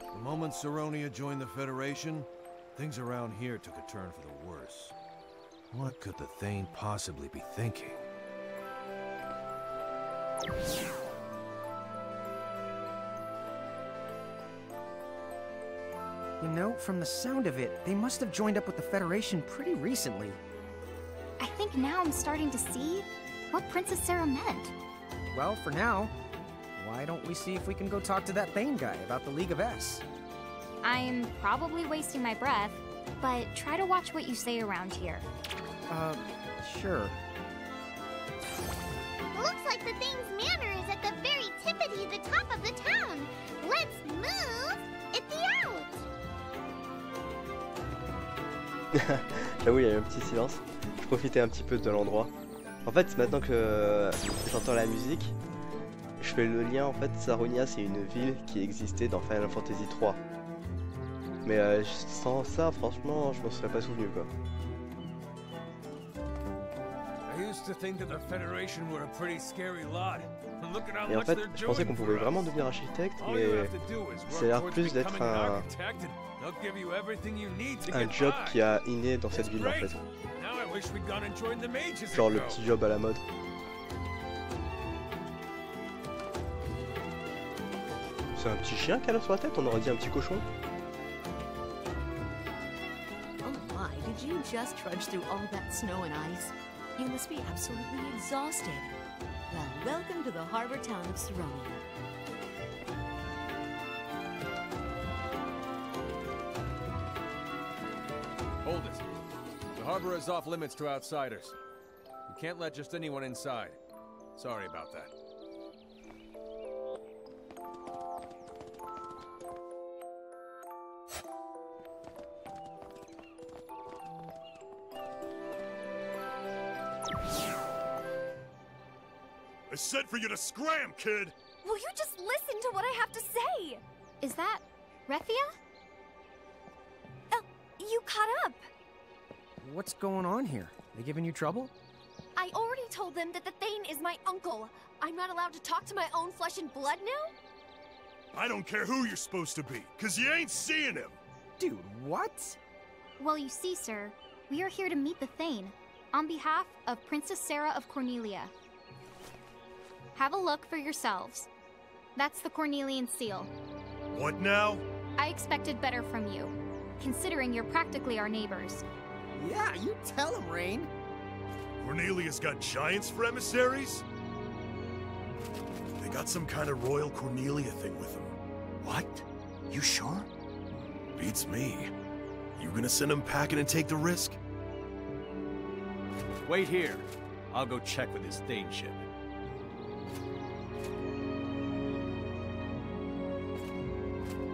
The moment Saronia joined the Federation, things around here took a turn for the worse. What could the Thane possibly be thinking? You know, from the sound of it, they must have joined up with the Federation pretty recently. I think now I'm starting to see what Princess Sarah meant. Well, for now, why don't we see if we can go talk to that Thane guy about the League of S? I'm probably wasting my breath, but try to watch what you say around here. Uh, sure. Looks like the Thane's manor is at the very tippity, the top of the town. Let's move it out. Ah oui, il y a eu un petit silence. Je profitais un petit peu de l'endroit. En fait, maintenant que j'entends la musique, je fais le lien. En fait, Saronia, c'est une ville qui existait dans Final Fantasy trois. Mais euh, sans ça, franchement, je m'en serais pas souvenu, quoi. Et en fait, je pensais qu'on pouvait vraiment devenir architecte, mais ça a l'air plus d'être un... un job qui a inné dans cette ville, en fait. Genre le petit job à la mode. C'est un petit chien qu'elle a sur la tête, on aurait dit un petit cochon. Did you just trudge through all that snow and ice? You must be absolutely exhausted. Well, welcome to the harbor town of Saronia. Hold it. The harbor is off limits to outsiders. You can't let just anyone inside. Sorry about that. I said for you to scram, kid! Will you just listen to what I have to say? Is that... Refia? Oh, you caught up! What's going on here? They giving you trouble? I already told them that the Thane is my uncle. I'm not allowed to talk to my own flesh and blood now? I don't care who you're supposed to be, cause you ain't seeing him! Dude, what? Well, you see, sir, we are here to meet the Thane, on behalf of Princess Sarah of Cornelia. Have a look for yourselves. That's the Cornelian seal. What now? I expected better from you, considering you're practically our neighbors. Yeah, you tell him, Rain. Cornelia's got giants for emissaries? They got some kind of royal Cornelia thing with them. What? You sure? Beats me. You gonna send them packing and take the risk? Wait here. I'll go check with this Thane ship.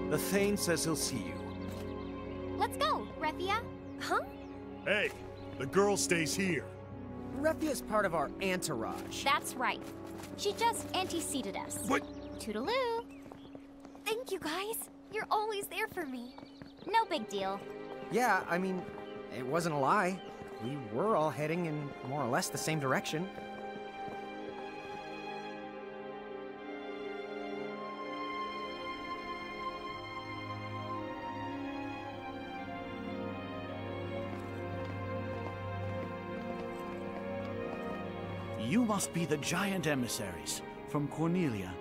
The Thane says he'll see you. Let's go, Refia. Huh? Hey, the girl stays here. Refia's part of our entourage. That's right. She just anteceded us. What? Toodaloo. Thank you, guys. You're always there for me. No big deal. Yeah, I mean, It wasn't a lie. We were all heading in more or less the same direction. You must be the giant emissaries from Cornelia.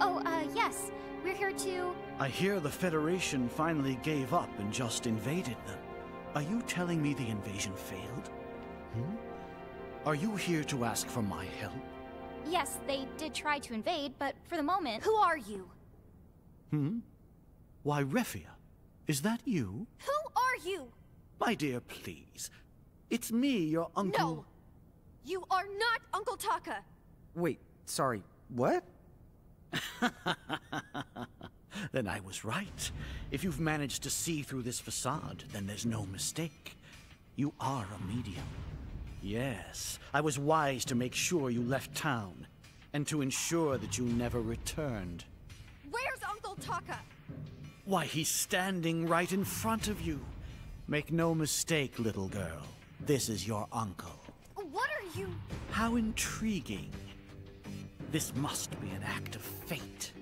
Oh, uh, yes. We're here to... I hear the Federation finally gave up and just invaded them. Are you telling me the invasion failed? Hmm? Are you here to ask for my help? Yes, they did try to invade, but for the moment... Who are you? Hmm? Why, Refia, is that you? Who are you? My dear, please. It's me, your uncle... No! You are not Uncle Taka! Wait, sorry, what? Then I was right. If you've managed to see through this facade, then there's no mistake. You are a medium. Yes, I was wise to make sure you left town, and to ensure that you never returned. Where's Uncle Taka? Why, he's standing right in front of you. Make no mistake, little girl. This is your uncle. What are you? How intriguing. This must be an act of fate.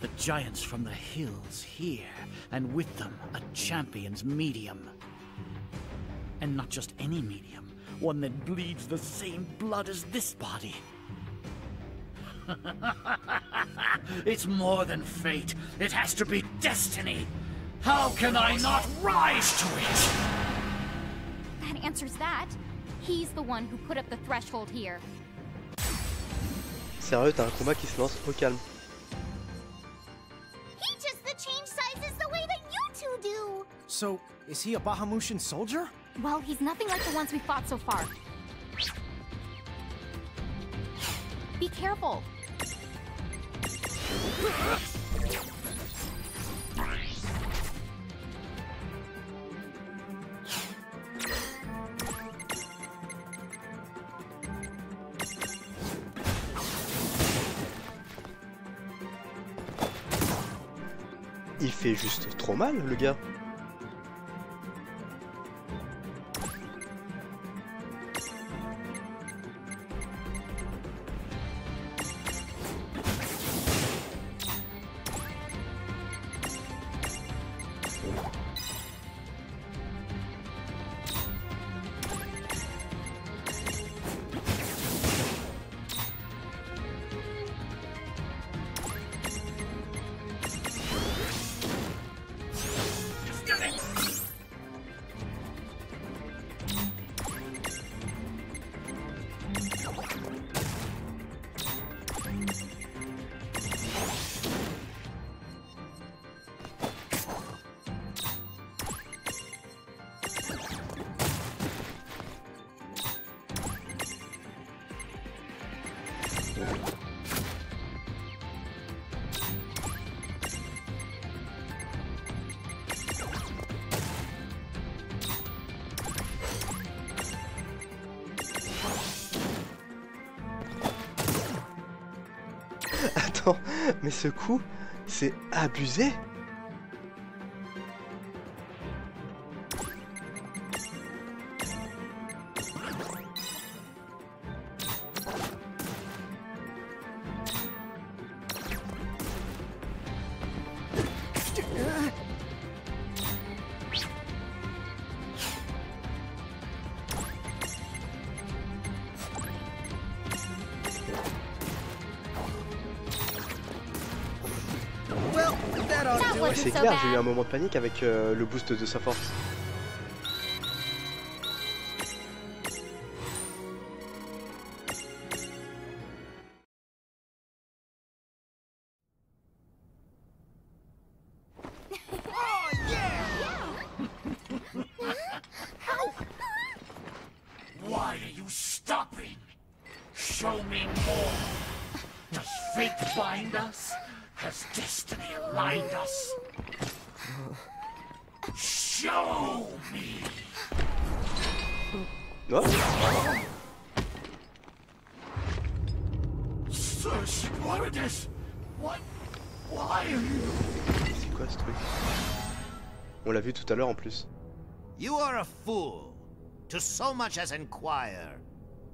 The giants from the hills here, and with them a champion's medium. And not just any medium, one that bleeds the same blood as this body. It's more than fate. It has to be destiny. How can I not rise to it? That answers that. He's the one who put up the threshold here. Sérieux, t'as un combat qui se lance au calme. He just the change sizes the way that you two do. So, is he a Bahamutian soldier? Well, he's nothing like the ones we fought so far. Be careful. Il fait juste trop mal, le gars. Attends, mais ce coup, c'est abusé. C'est clair, j'ai eu un moment de panique avec euh, le boost de sa force. En plus, You are a fool, to so much as inquire.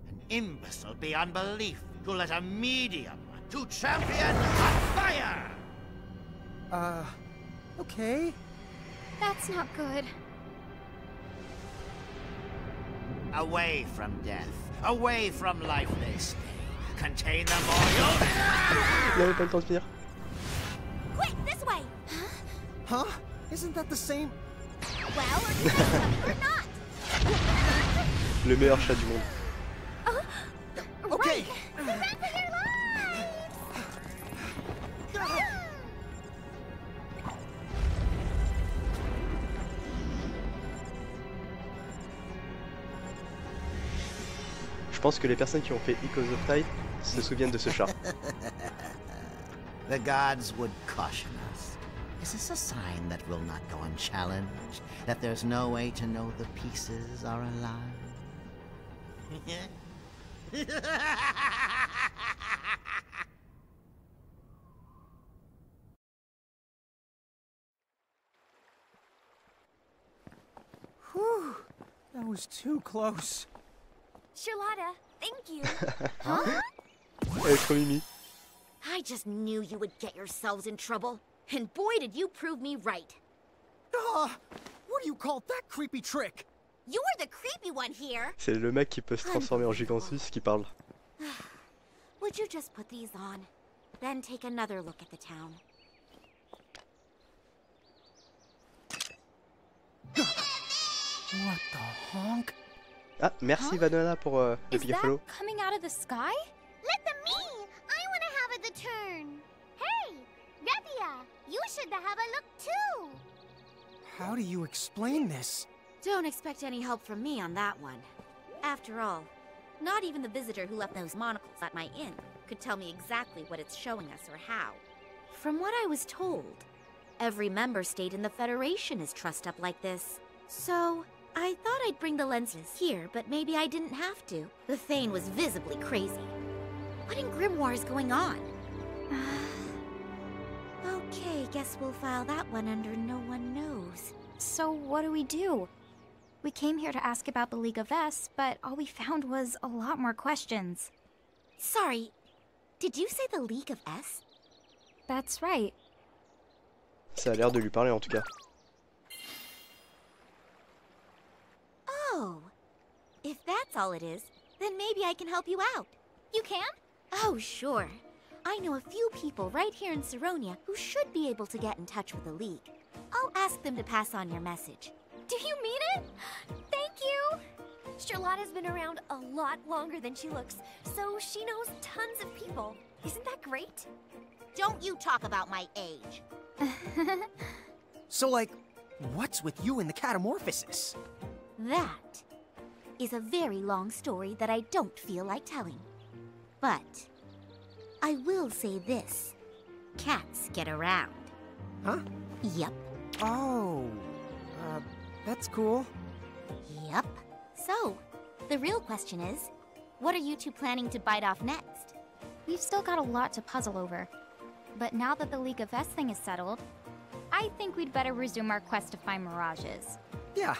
An imbecile beyond belief to let a medium, to champion a fire! Uh, okay. That's not good. Away from death, away from life they stay. Contain them all you'll... Quick, this way! Huh? Huh? Isn't that the same? Well, are you or not? Le meilleur chat du monde. Oh, okay. Right. They're back with their lives. Je pense que les personnes qui ont fait Echoes of Time se souviennent de ce chat. The gods would caution us. Is this a sign that will not go unchallenged? That there's no way to know the pieces are alive? Whew, that was too close. Charlotta, thank you. Huh? I just knew you would get yourselves in trouble. And boy, did you prove me right. Uh, what do you call that creepy trick? You're the creepy one here. C'est le mec qui peut se transformer en gigant suisse qui parle. Would you just put these on, then take another look at the town? What the honk? Ah, merci huh? Vanilla pour euh, le big follow. Coming out of the sky? Let them me. I want to have a turn. Hey, Refia, you should have a look too. How do you explain this? Don't expect any help from me on that one. After all, not even the visitor who left those monocles at my inn could tell me exactly what it's showing us or how. From what I was told, every member state in the Federation is trussed up like this. So I thought I'd bring the lenses here, but maybe I didn't have to. The Thane was visibly crazy. What in Grimoire is going on? Okay, guess we'll file that one under no one knows. So what do we do? We came here to ask about the League of S, but all we found was a lot more questions. Sorry, did you say the League of S? That's right. Ça a l'air de lui parler en tout cas. Oh, if that's all it is, then maybe I can help you out. You can? Oh, sure. I know a few people right here in Saronia who should be able to get in touch with the League. I'll ask them to pass on your message. Do you mean it? Thank you! Charlotta's been around a lot longer than she looks, so she knows tons of people. Isn't that great? Don't you talk about my age. So, like, what's with you and the catamorphosis? That is a very long story that I don't feel like telling. But I will say this. Cats get around. Huh? Yep. Oh, uh, that's cool. Yep. So, the real question is, what are you two planning to bite off next? We've still got a lot to puzzle over. But now that the League of S thing is settled, I think we'd better resume our quest to find mirages. Yeah.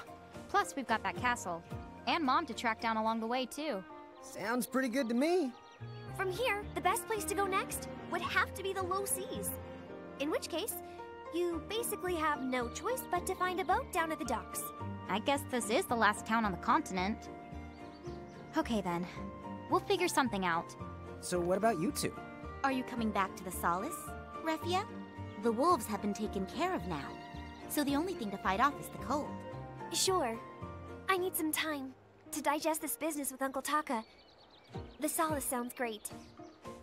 Plus, we've got that castle, and Mom to track down along the way, too. Sounds pretty good to me. From here, the best place to go next would have to be the Low Seas. In which case, you basically have no choice but to find a boat down at the docks. I guess this is the last town on the continent. Okay, then. We'll figure something out. So what about you two? Are you coming back to the Solace, Refia? The wolves have been taken care of now, so the only thing to fight off is the cold. Sure. I need some time to digest this business with Uncle Taka. The Solace sounds great.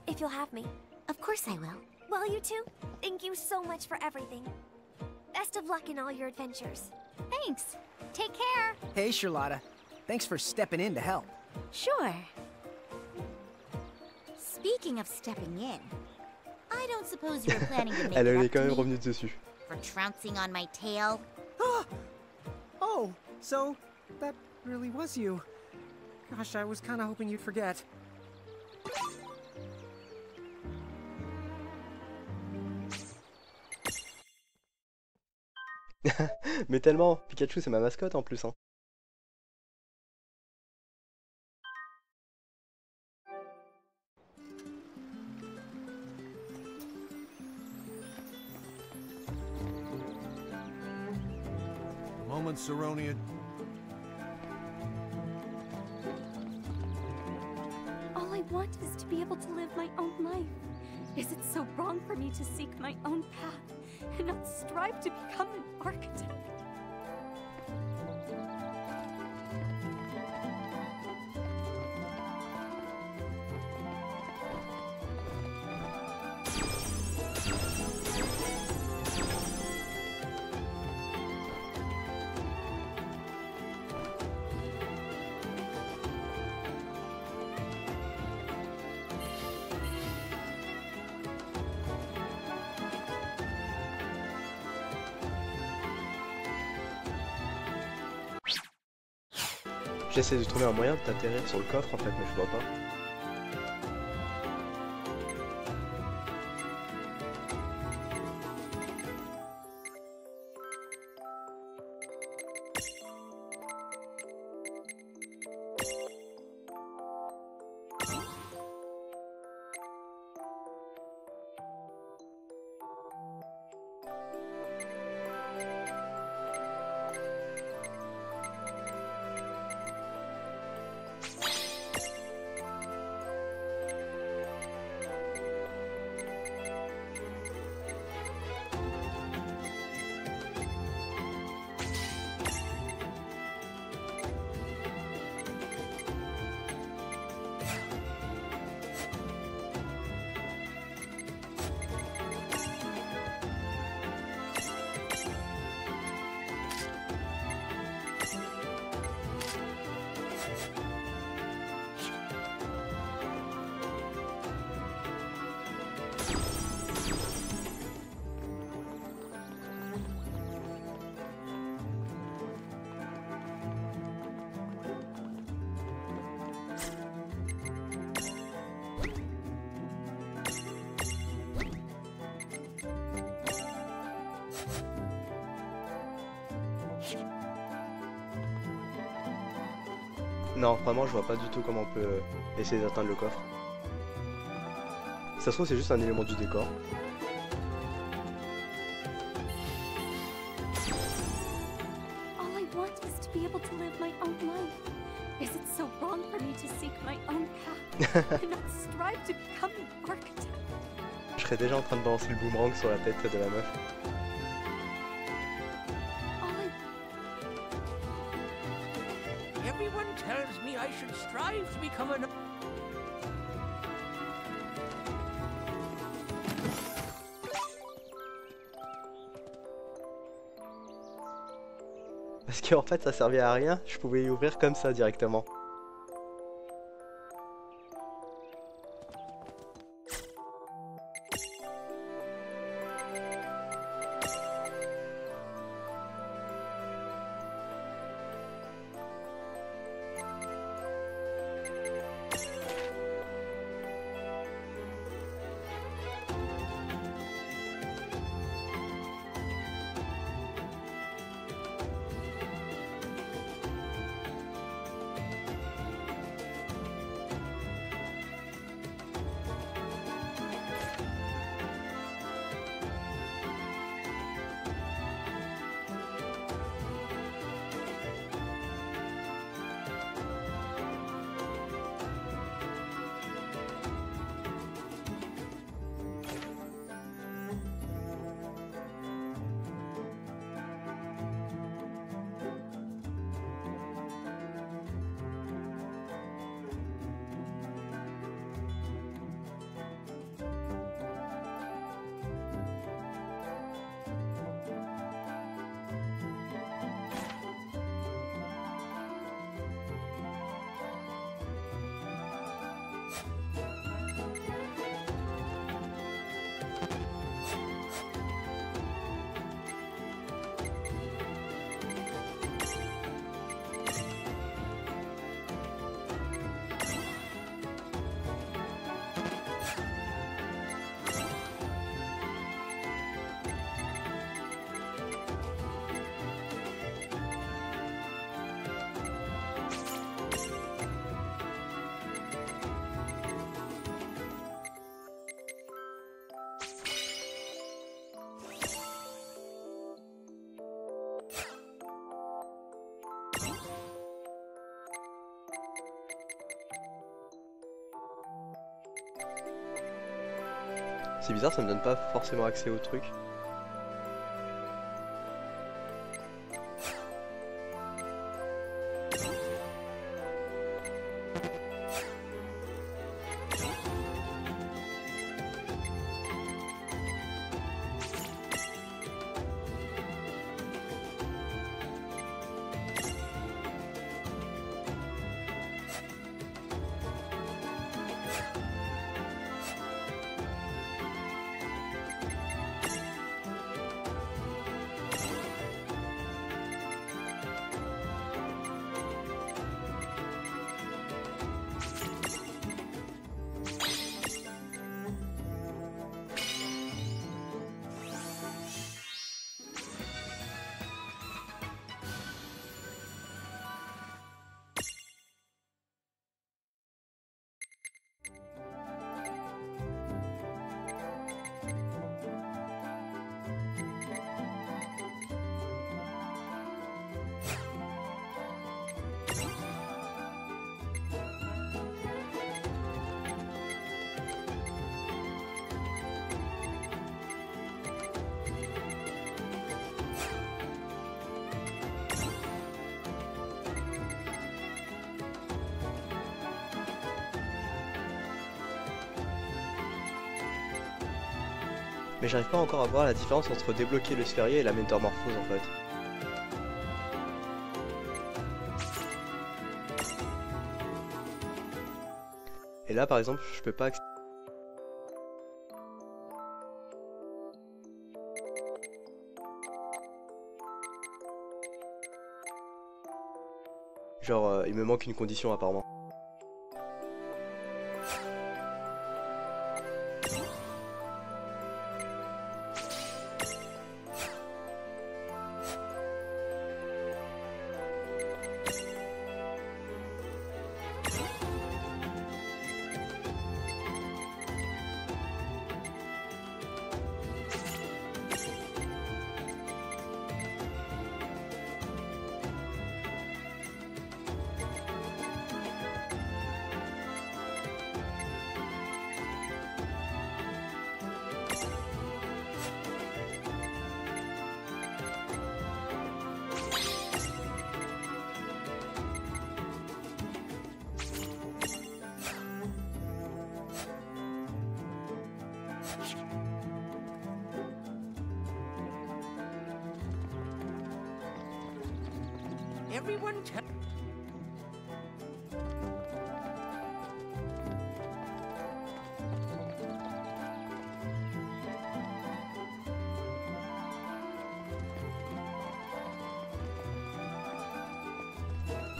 If you'll have me. Of course I will. Well, you two, thank you so much for everything. Best of luck in all your adventures. Thanks. Take care. Hey, Charlotta. Thanks for stepping in to help. Sure. Speaking of stepping in, I don't suppose you were planning to make Elle est quand même revenue dessus. For trouncing on my tail. Oh, so that really was you. Gosh, I was kind of hoping you'd forget. Mais tellement, Pikachu c'est ma mascotte en plus hein. The moment Saronia. All I want is to be able to live my own life. Is it so wrong for me to seek my own path and not strive to become an architect? J'essaie de trouver un moyen de t'atterrir sur le coffre en fait, mais je vois pas. Non, vraiment, je vois pas du tout comment on peut essayer d'atteindre le coffre. Ça se trouve, c'est juste un élément du décor. Je serais déjà en train de balancer le boomerang sur la tête de la meuf. Parce qu'en fait ça servait à rien, je pouvais y ouvrir comme ça directement. C'est bizarre, ça me donne pas forcément accès au truc. Mais j'arrive pas encore à voir la différence entre débloquer le sphérié et la métamorphose en fait. Et là par exemple je peux pas accéder. Genre euh, il me manque une condition apparemment.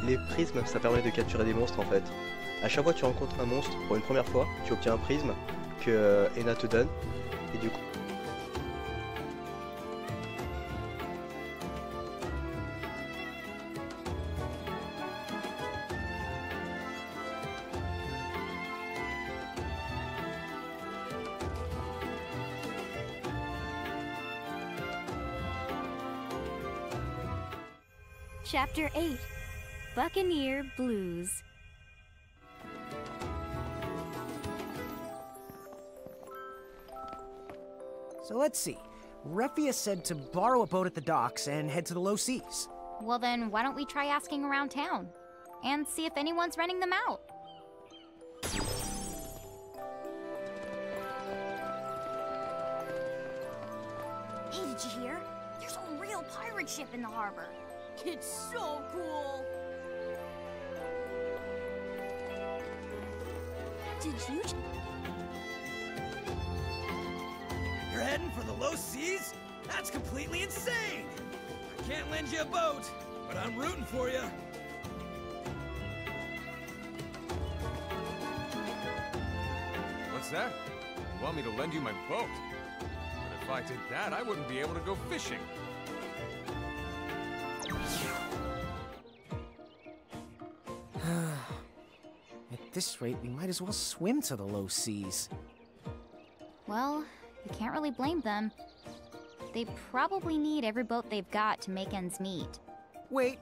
Les prismes, ça permet de capturer des monstres en fait. A chaque fois que tu rencontres un monstre pour une première fois, tu obtiens un prisme que Ena te donne. Et du coup... Chapter eight. Buccaneer Blues. So let's see. Refia said to borrow a boat at the docks and head to the low seas. Well then, why don't we try asking around town? And see if anyone's renting them out. Hey, did you hear? There's a real pirate ship in the harbor. It's so cool! Did you? You're heading for the low seas? That's completely insane! I can't lend you a boat, but I'm rooting for you. What's that? You want me to lend you my boat? But if I did that, I wouldn't be able to go fishing. At this rate, we might as well swim to the low seas. Well, you can't really blame them. They probably need every boat they've got to make ends meet. Wait,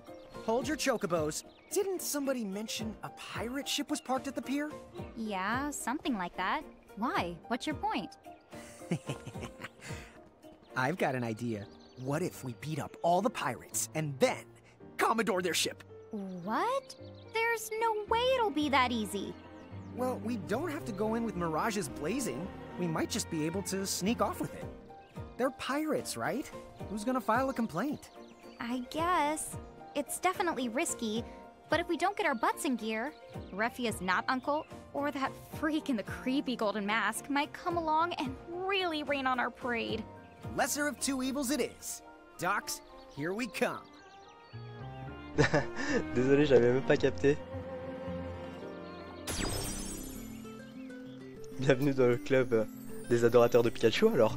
hold your chocobos. Didn't somebody mention a pirate ship was parked at the pier? Yeah, something like that. Why? What's your point? I've got an idea. What if we beat up all the pirates and then Commodore their ship? What? There's no way it'll be that easy. Well, we don't have to go in with mirages blazing. We might just be able to sneak off with it. They're pirates, right? Who's gonna file a complaint? I guess. It's definitely risky, but if we don't get our butts in gear, Refia's not uncle, or that freak in the creepy golden mask might come along and really rain on our parade. Lesser of two evils it is. Docs, here we come. Désolé, j'avais même pas capté. Bienvenue dans le club euh, des adorateurs de Pikachu alors.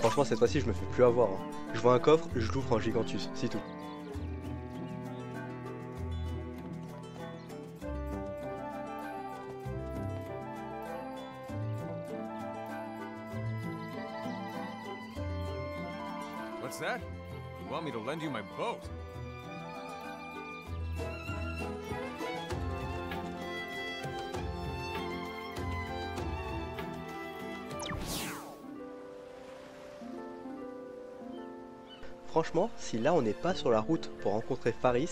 Franchement cette fois-ci je me fais plus avoir. Hein. Je vois un coffre, je l'ouvre en Gigantus, c'est tout. What's that? You want me to lend you my boat? Franchement, si là on n'est pas sur la route pour rencontrer Faris...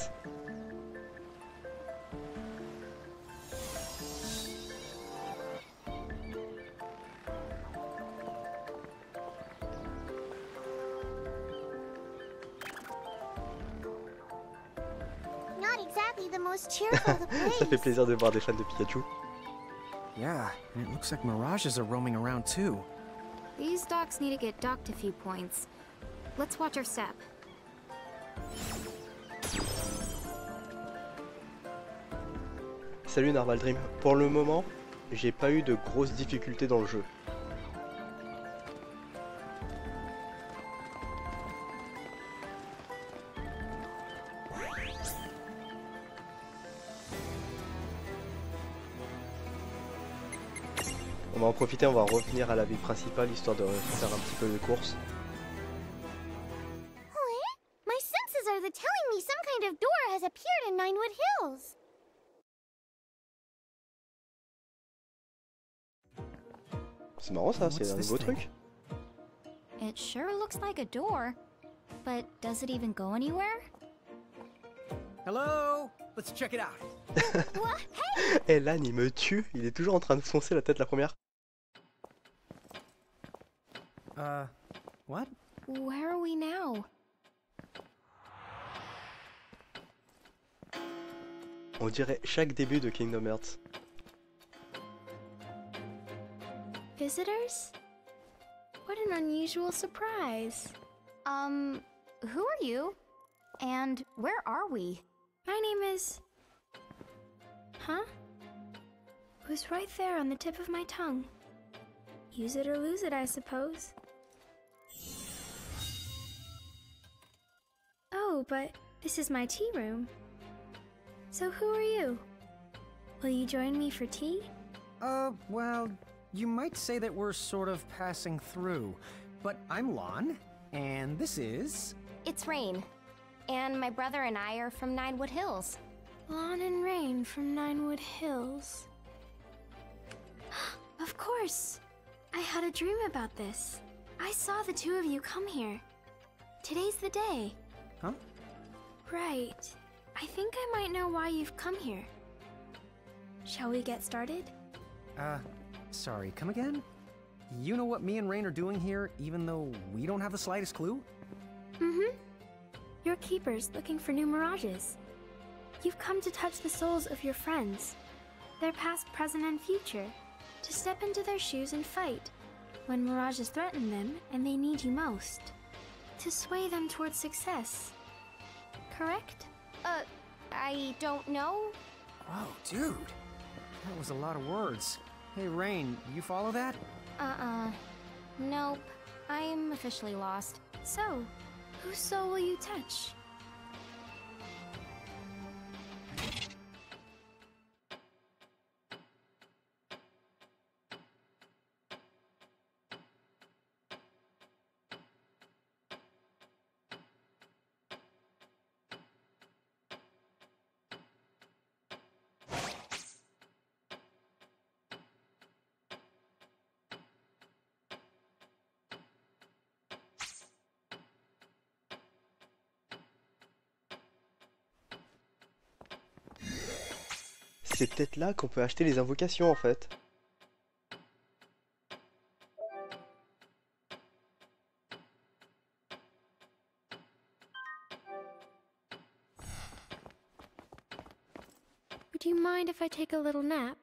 Ça fait plaisir de voir des fans de Pikachu. Yeah, and it looks like mirages are roaming around too. These docs need to get docked a few points. Let's watch our step. Salut Narval Dream. Pour le moment, j'ai pas eu de grosses difficultés dans le jeu. On va en profiter, on va revenir à la ville principale histoire de faire un petit peu de course. C'est marrant ça, c'est un nouveau truc. It sure looks like a door, but does it even go anywhere? Hello, let's check it out. Eh Lan, il me tue, il est toujours en train de foncer la tête la première. Uh, what? Where are we now? On dirait chaque début de Kingdom Hearts. Visitors? What an unusual surprise. Um, who are you? And where are we? My name is... Huh? It was right there on the tip of my tongue. Use it or lose it, I suppose. Oh, but this is my tea room. So who are you? Will you join me for tea? Uh, well... You might say that we're sort of passing through, but I'm Lon, and this is... It's Rain, and my brother and I are from Ninewood Hills. Lon and Rain from Ninewood Hills. Of course! I had a dream about this. I saw the two of you come here. Today's the day. Huh? Right. I think I might know why you've come here. Shall we get started? Uh... Sorry, come again? You know what me and Rain are doing here, even though we don't have the slightest clue? Mm-hmm. You're keepers looking for new mirages. You've come to touch the souls of your friends, their past, present, and future, to step into their shoes and fight, when mirages threaten them and they need you most, to sway them towards success. Correct? Uh, I don't know. Wow, dude. That was a lot of words. Hey Rain, you follow that? Uh-uh. Nope. I'm officially lost. So, whose soul will you touch? c'est peut-être là qu'on peut acheter les invocations en fait. Do you mind if I take a little nap?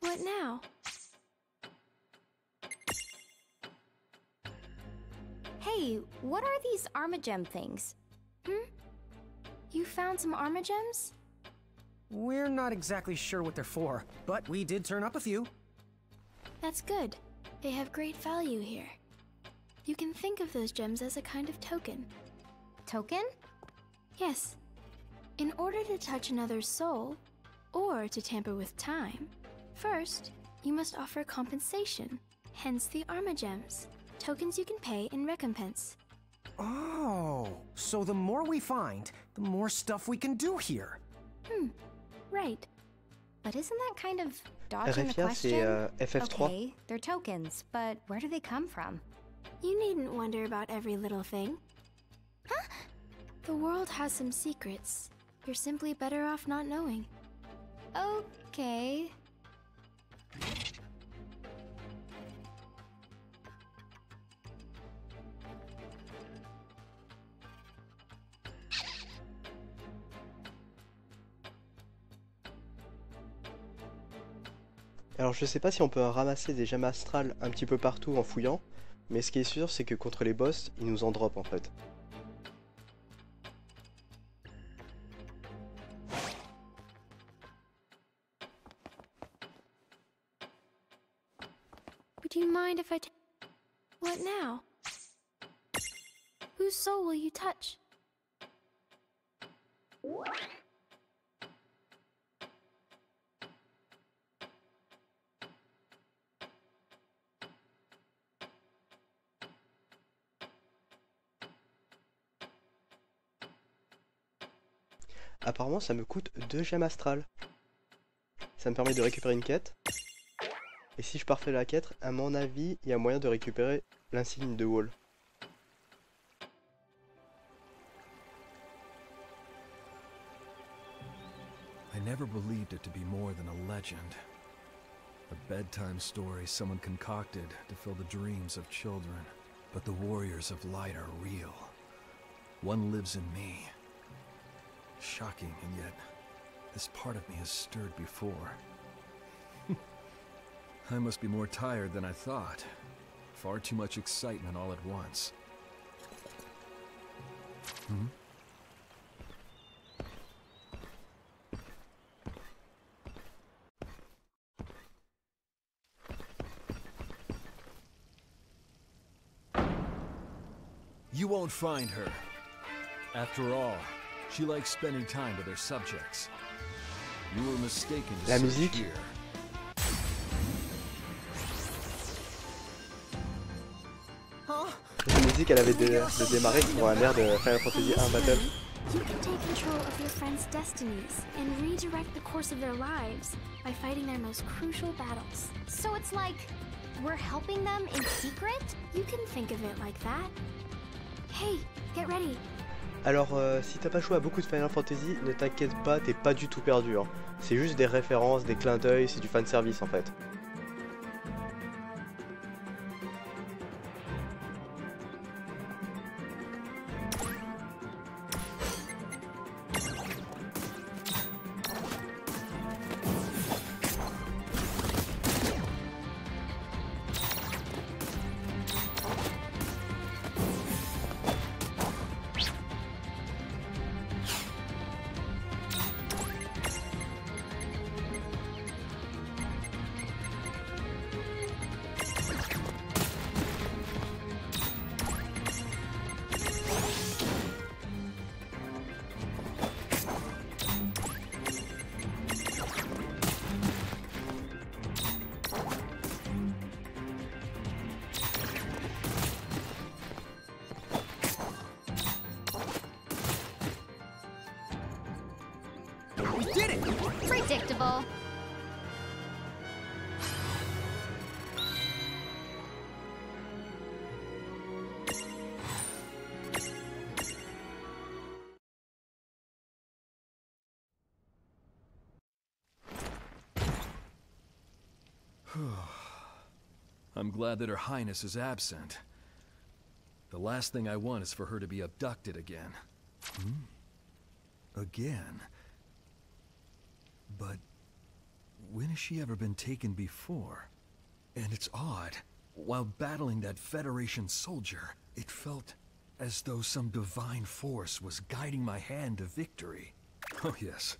What now? Hey, what are these Armagem things? Hmm? You found some Armagems? We're not exactly sure what they're for, but we did turn up a few. That's good. They have great value here. You can think of those gems as a kind of token. Token? Yes. In order to touch another's soul, or to tamper with time, first, you must offer compensation, hence the Armagems, tokens you can pay in recompense. Oh, so the more we find, the more stuff we can do here. Hmm, right. But isn't that kind of dodging the question? Refia, c'est euh, F F trois. Okay, they're tokens, but where do they come from? You needn't wonder about every little thing. Huh? The world has some secrets. You're simply better off not knowing. Okay. Alors je sais pas si on peut ramasser des gemmes astrales un petit peu partout en fouillant, mais ce qui est sûr c'est que contre les boss, ils nous en drop en fait. If I t what now? Whose soul will you touch? Apparemment, ça me coûte deux gemmes astrales. Ça me permet de récupérer une quête. Et si je parfais la quête, à mon avis, il y a moyen de récupérer l'insigne de Wall. I never believed it to be more than a legend. A bedtime story someone concocted to fill the dreams of children. But the warriors of light are real. One lives in me. Shocking, and yet, this part of me has stirred before. I must be more tired than I thought. Far too much excitement all at once. Hmm? You won't find her. After all, she likes spending time with her subjects. You were mistaken to search here. La musique, elle avait de, de démarrer pour un air de Final Fantasy un Battle. You can take control of your friends' destinies and redirect the course of their lives by fighting their most crucial battles. So it's like we're helping them in secret? You can think of it like that. Hey, get ready. Alors, euh, si t'as pas joué à beaucoup de Final Fantasy, ne t'inquiète pas, t'es pas du tout perdu. Hein. C'est juste des références, des clins d'œil, c'est du fanservice en fait. Predictable. I'm glad that Her Highness is absent. The last thing I want is for her to be abducted again. Hmm? Again? But when has she ever been taken before? And it's odd. While battling that Federation soldier, it felt as though some divine force was guiding my hand to victory. Oh yes.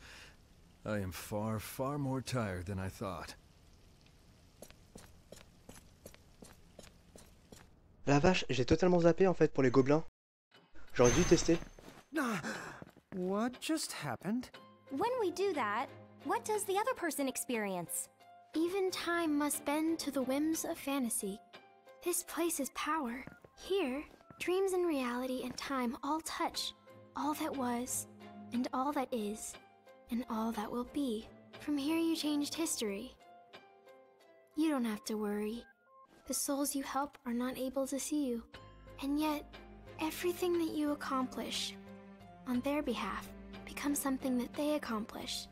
I am far, far more tired than I thought. La vache, j'ai totalement zappé en fait pour les gobelins. J'aurais dû tester. What just happened? When we do that, what does the other person experience? Even time must bend to the whims of fantasy. This place is power. Here, dreams and reality and time all touch. All that was, and all that is, and all that will be. From here you changed history. You don't have to worry. The souls you help are not able to see you. And yet, everything that you accomplish on their behalf becomes something that they accomplish.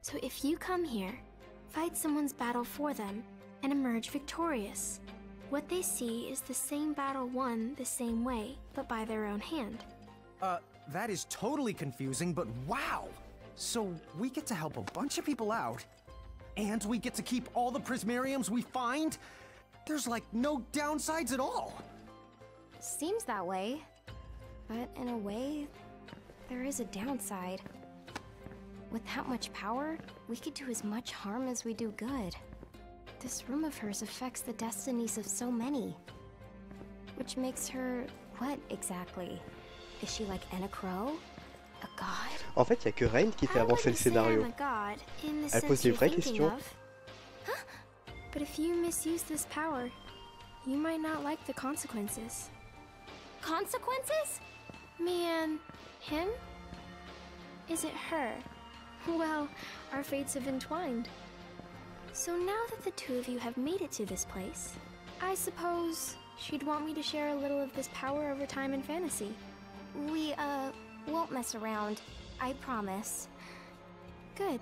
So if you come here, fight someone's battle for them, and emerge victorious. What they see is the same battle won the same way, but by their own hand. Uh, that is totally confusing, but wow! So we get to help a bunch of people out, and we get to keep all the Prismariums we find? There's like no downsides at all! Seems that way. But in a way, there is a downside. With that much power, we could do as much harm as we do good. This room of hers affects the destinies of so many. Which makes her what exactly? Is she like Enacro? A god? En fait, il n'y a que Rain qui fait avancer le scénario. Elle pose des vraies questions. Huh? But if you misuse this power, you might not like the consequences. Consequences? Me and him? Is it her? Well, our fates have entwined. So now that the two of you have made it to this place, I suppose she'd want me to share a little of this power over time and fantasy. We, uh, won't mess around. I promise. Good.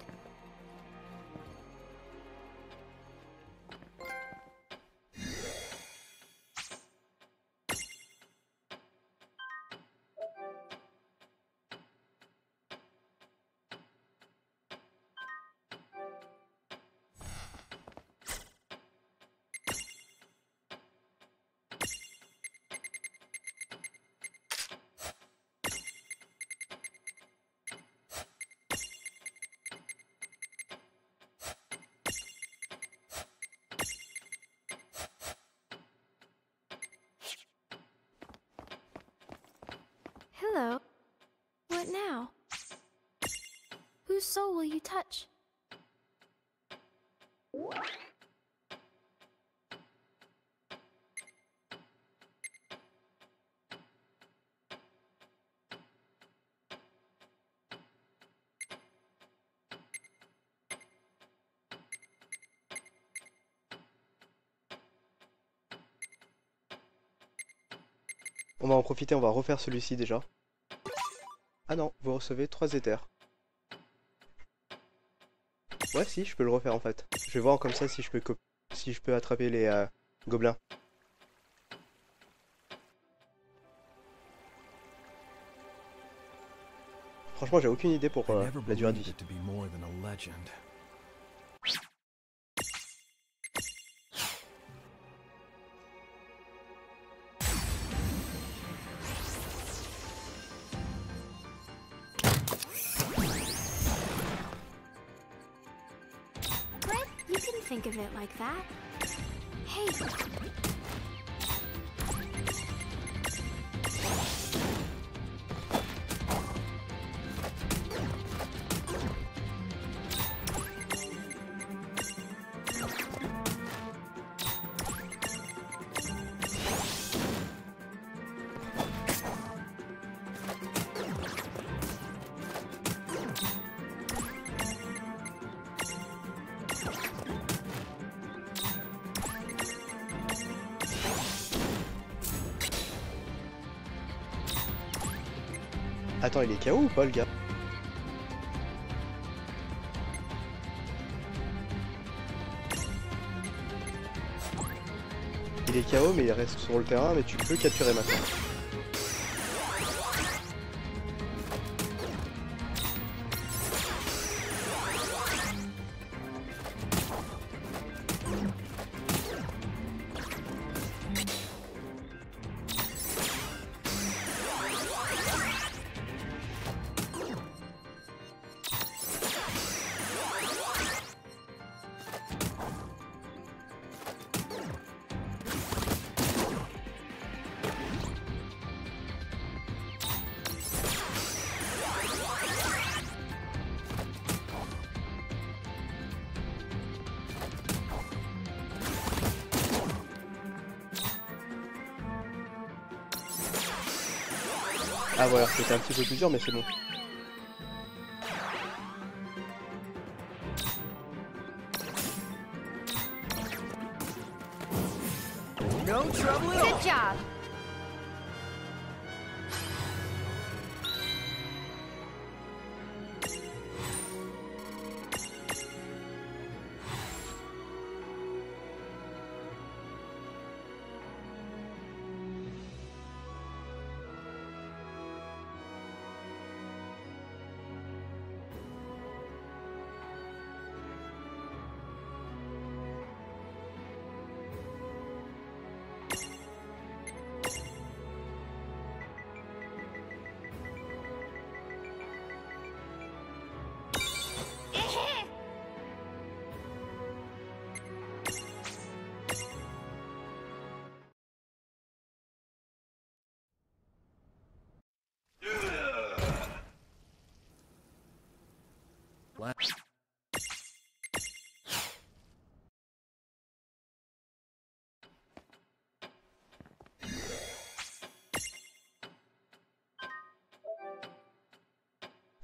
Hello. What now? Whose soul will you touch? On va en profiter, on va refaire celui-ci déjà. Ah non, vous recevez trois éthers. Ouais, si, je peux le refaire en fait. Je vais voir comme ça si je peux si je peux attraper les euh, gobelins. Franchement, j'ai aucune idée pour euh, la durée de vie. Think of it like that. Hey. Attends, il est K O ou pas le gars? Il est K O mais il reste sur le terrain, mais tu peux capturer maintenant. Ah voilà, c'était un petit peu plus dur mais c'est bon. No trouble at all. Good job.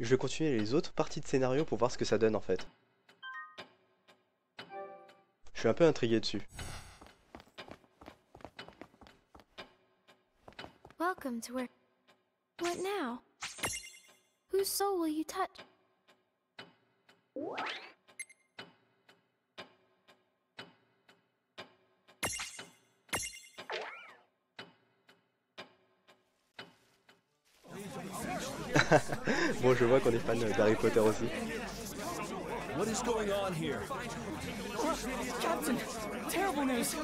Je vais continuer les autres parties de scénario pour voir ce que ça donne en fait. Je suis un peu intrigué dessus. Welcome to where... What now? Whose soul will you touch? Bon, je vois qu'on est fan d'Harry Potter aussi. What is going on here? Captain, terrible news.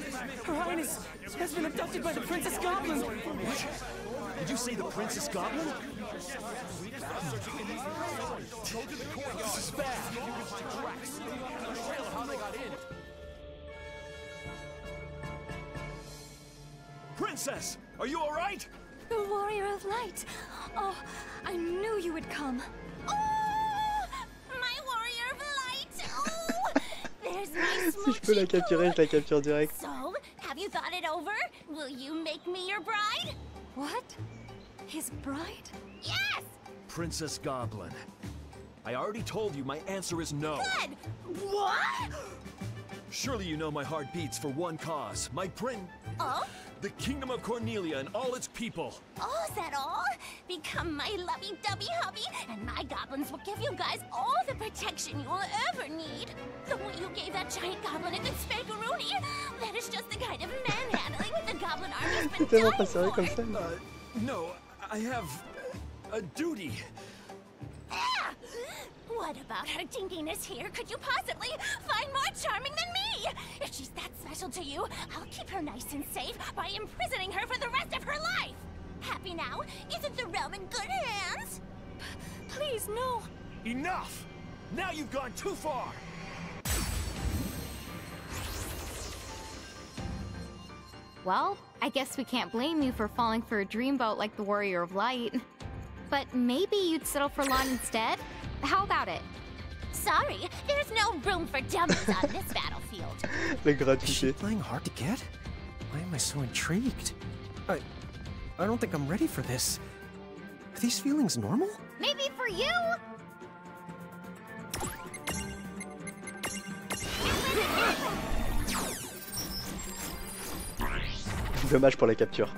Her Highness has been abducted by the Princess Goblin. What? Did you say the Princess Goblin? This is bad. Princess, are you all right? The Warrior of Light. Oh, I knew you would come. Oh, my Warrior of Light. Oh, there's my smoochie. Si je peux la capturer, je la capture direct. So, have you thought it over? Will you make me your bride? What? His bride? Yes. Princess Goblin. I already told you my answer is no. Good. What? Surely you know my heart beats for one cause. My prin... Oh? The Kingdom of Cornelia and all its people. Oh, is that all? Become my lovey-dovey hubby, and my goblins will give you guys all the protection you will ever need. The way you gave that giant goblin a good spankaroonie, that is just the kind of manhandling the goblin army's been dying for. Uh, no, I have a duty. Ah! What about her dinginess here? Could you possibly find more charming than me? If she's that special to you, I'll keep her nice and safe by imprisoning her for the rest of her life. Happy now? Isn't the realm in good hands? Please, no. Enough! Now you've gone too far! Well, I guess we can't blame you for falling for a dreamboat like the Warrior of Light. But maybe you'd settle for Lon instead? How about it? Sorry, there's no room for dummies on this battlefield. The gratuité. Is she playing hard to get? Why am I so intrigued? I, I don't think I'm ready for this. Are these feelings normal? Maybe for you. Dommage pour la capture.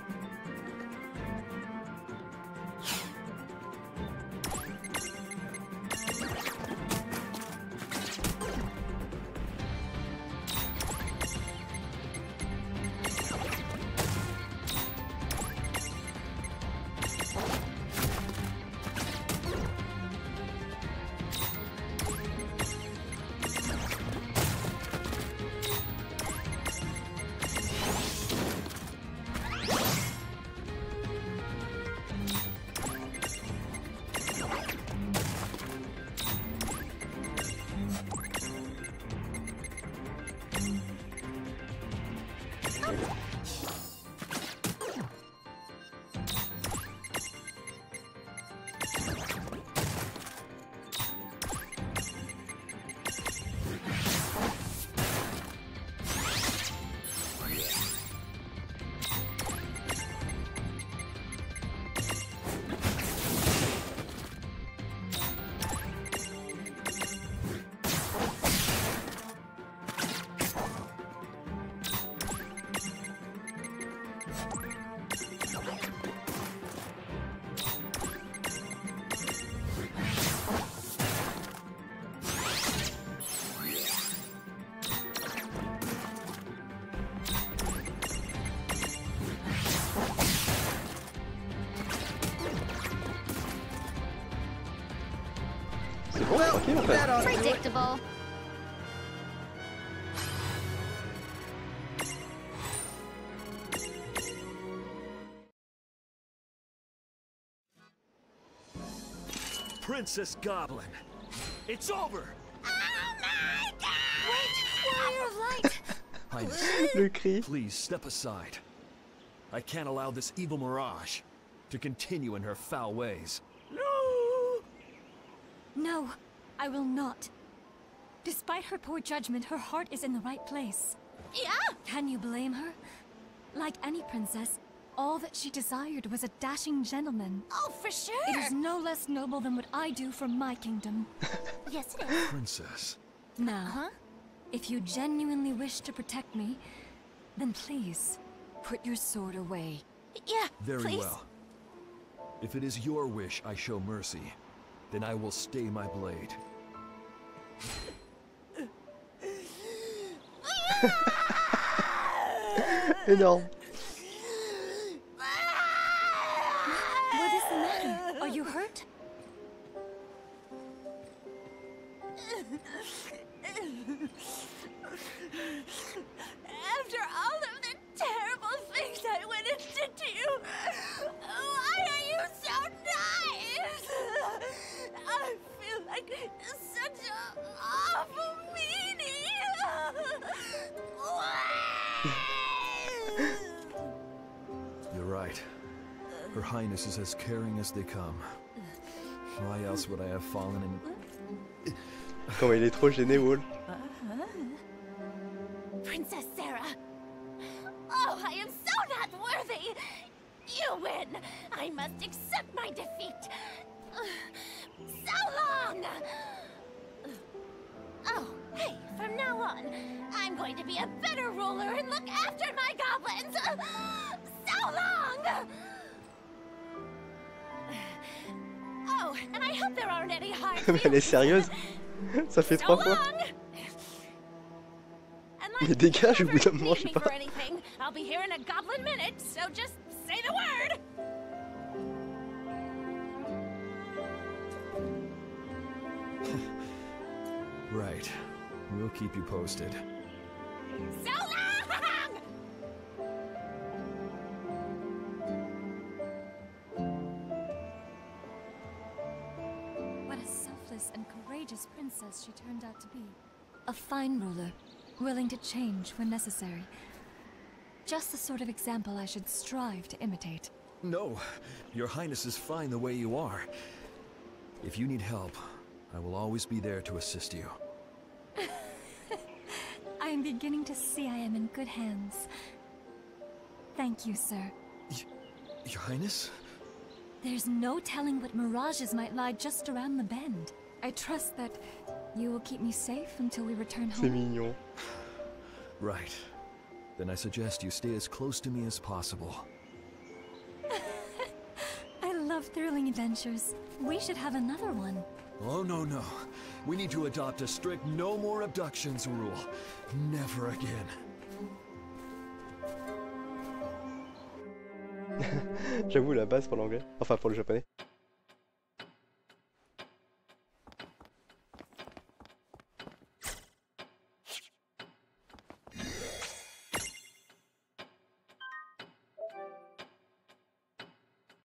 Well, okay, okay. That predictable. Princess Goblin, it's over. Oh my God! Wait, Warrior of Light. Highness, Le cri. Please step aside. I can't allow this evil mirage to continue in her foul ways. No. No, I will not. Despite her poor judgment, her heart is in the right place. Yeah. Can you blame her? Like any princess. All that she desired was a dashing gentleman. Oh, for sure! It is no less noble than what I do for my kingdom. Yes, it is. Princess. Now, huh? If you genuinely wish to protect me, then please, put your sword away. Yeah, Very please. well. If it is your wish I show mercy, then I will stay my blade. Énorme. After all of the terrible things I went into to you, why are you so nice? I feel like such an awful meanie. You're right. Her Highness is as caring as they come. Why else would I have fallen in... Comment il est trop gêné, Wall. Princess Sarah. Oh, I am so not worthy. You win. I must accept my defeat. So long. Oh, hey, from now on, I'm going to be a better ruler and look after my goblins. So long. Oh, and I hope there aren't any hard feelings. Elle est sérieuse? Ça fait trois fois. Mais dégage au bout d'un moment, je sais pas. Right. We'll keep you posted. So long! Princess she turned out to be. A fine ruler, willing to change when necessary. Just the sort of example I should strive to imitate. No, your Highness is fine the way you are. If you need help, I will always be there to assist you. I am beginning to see I am in good hands. Thank you, sir. Y- your Highness? There's no telling what mirages might lie just around the bend. I trust that you will keep me safe until we return home. C'est mignon. Right. Then I suggest you stay as close to me as possible. I love thrilling adventures. We should have another one. Oh, no, no. We need to adopt a strict no more abductions rule. Never again. J'avoue, la base pour l'anglais. Enfin, pour le japonais.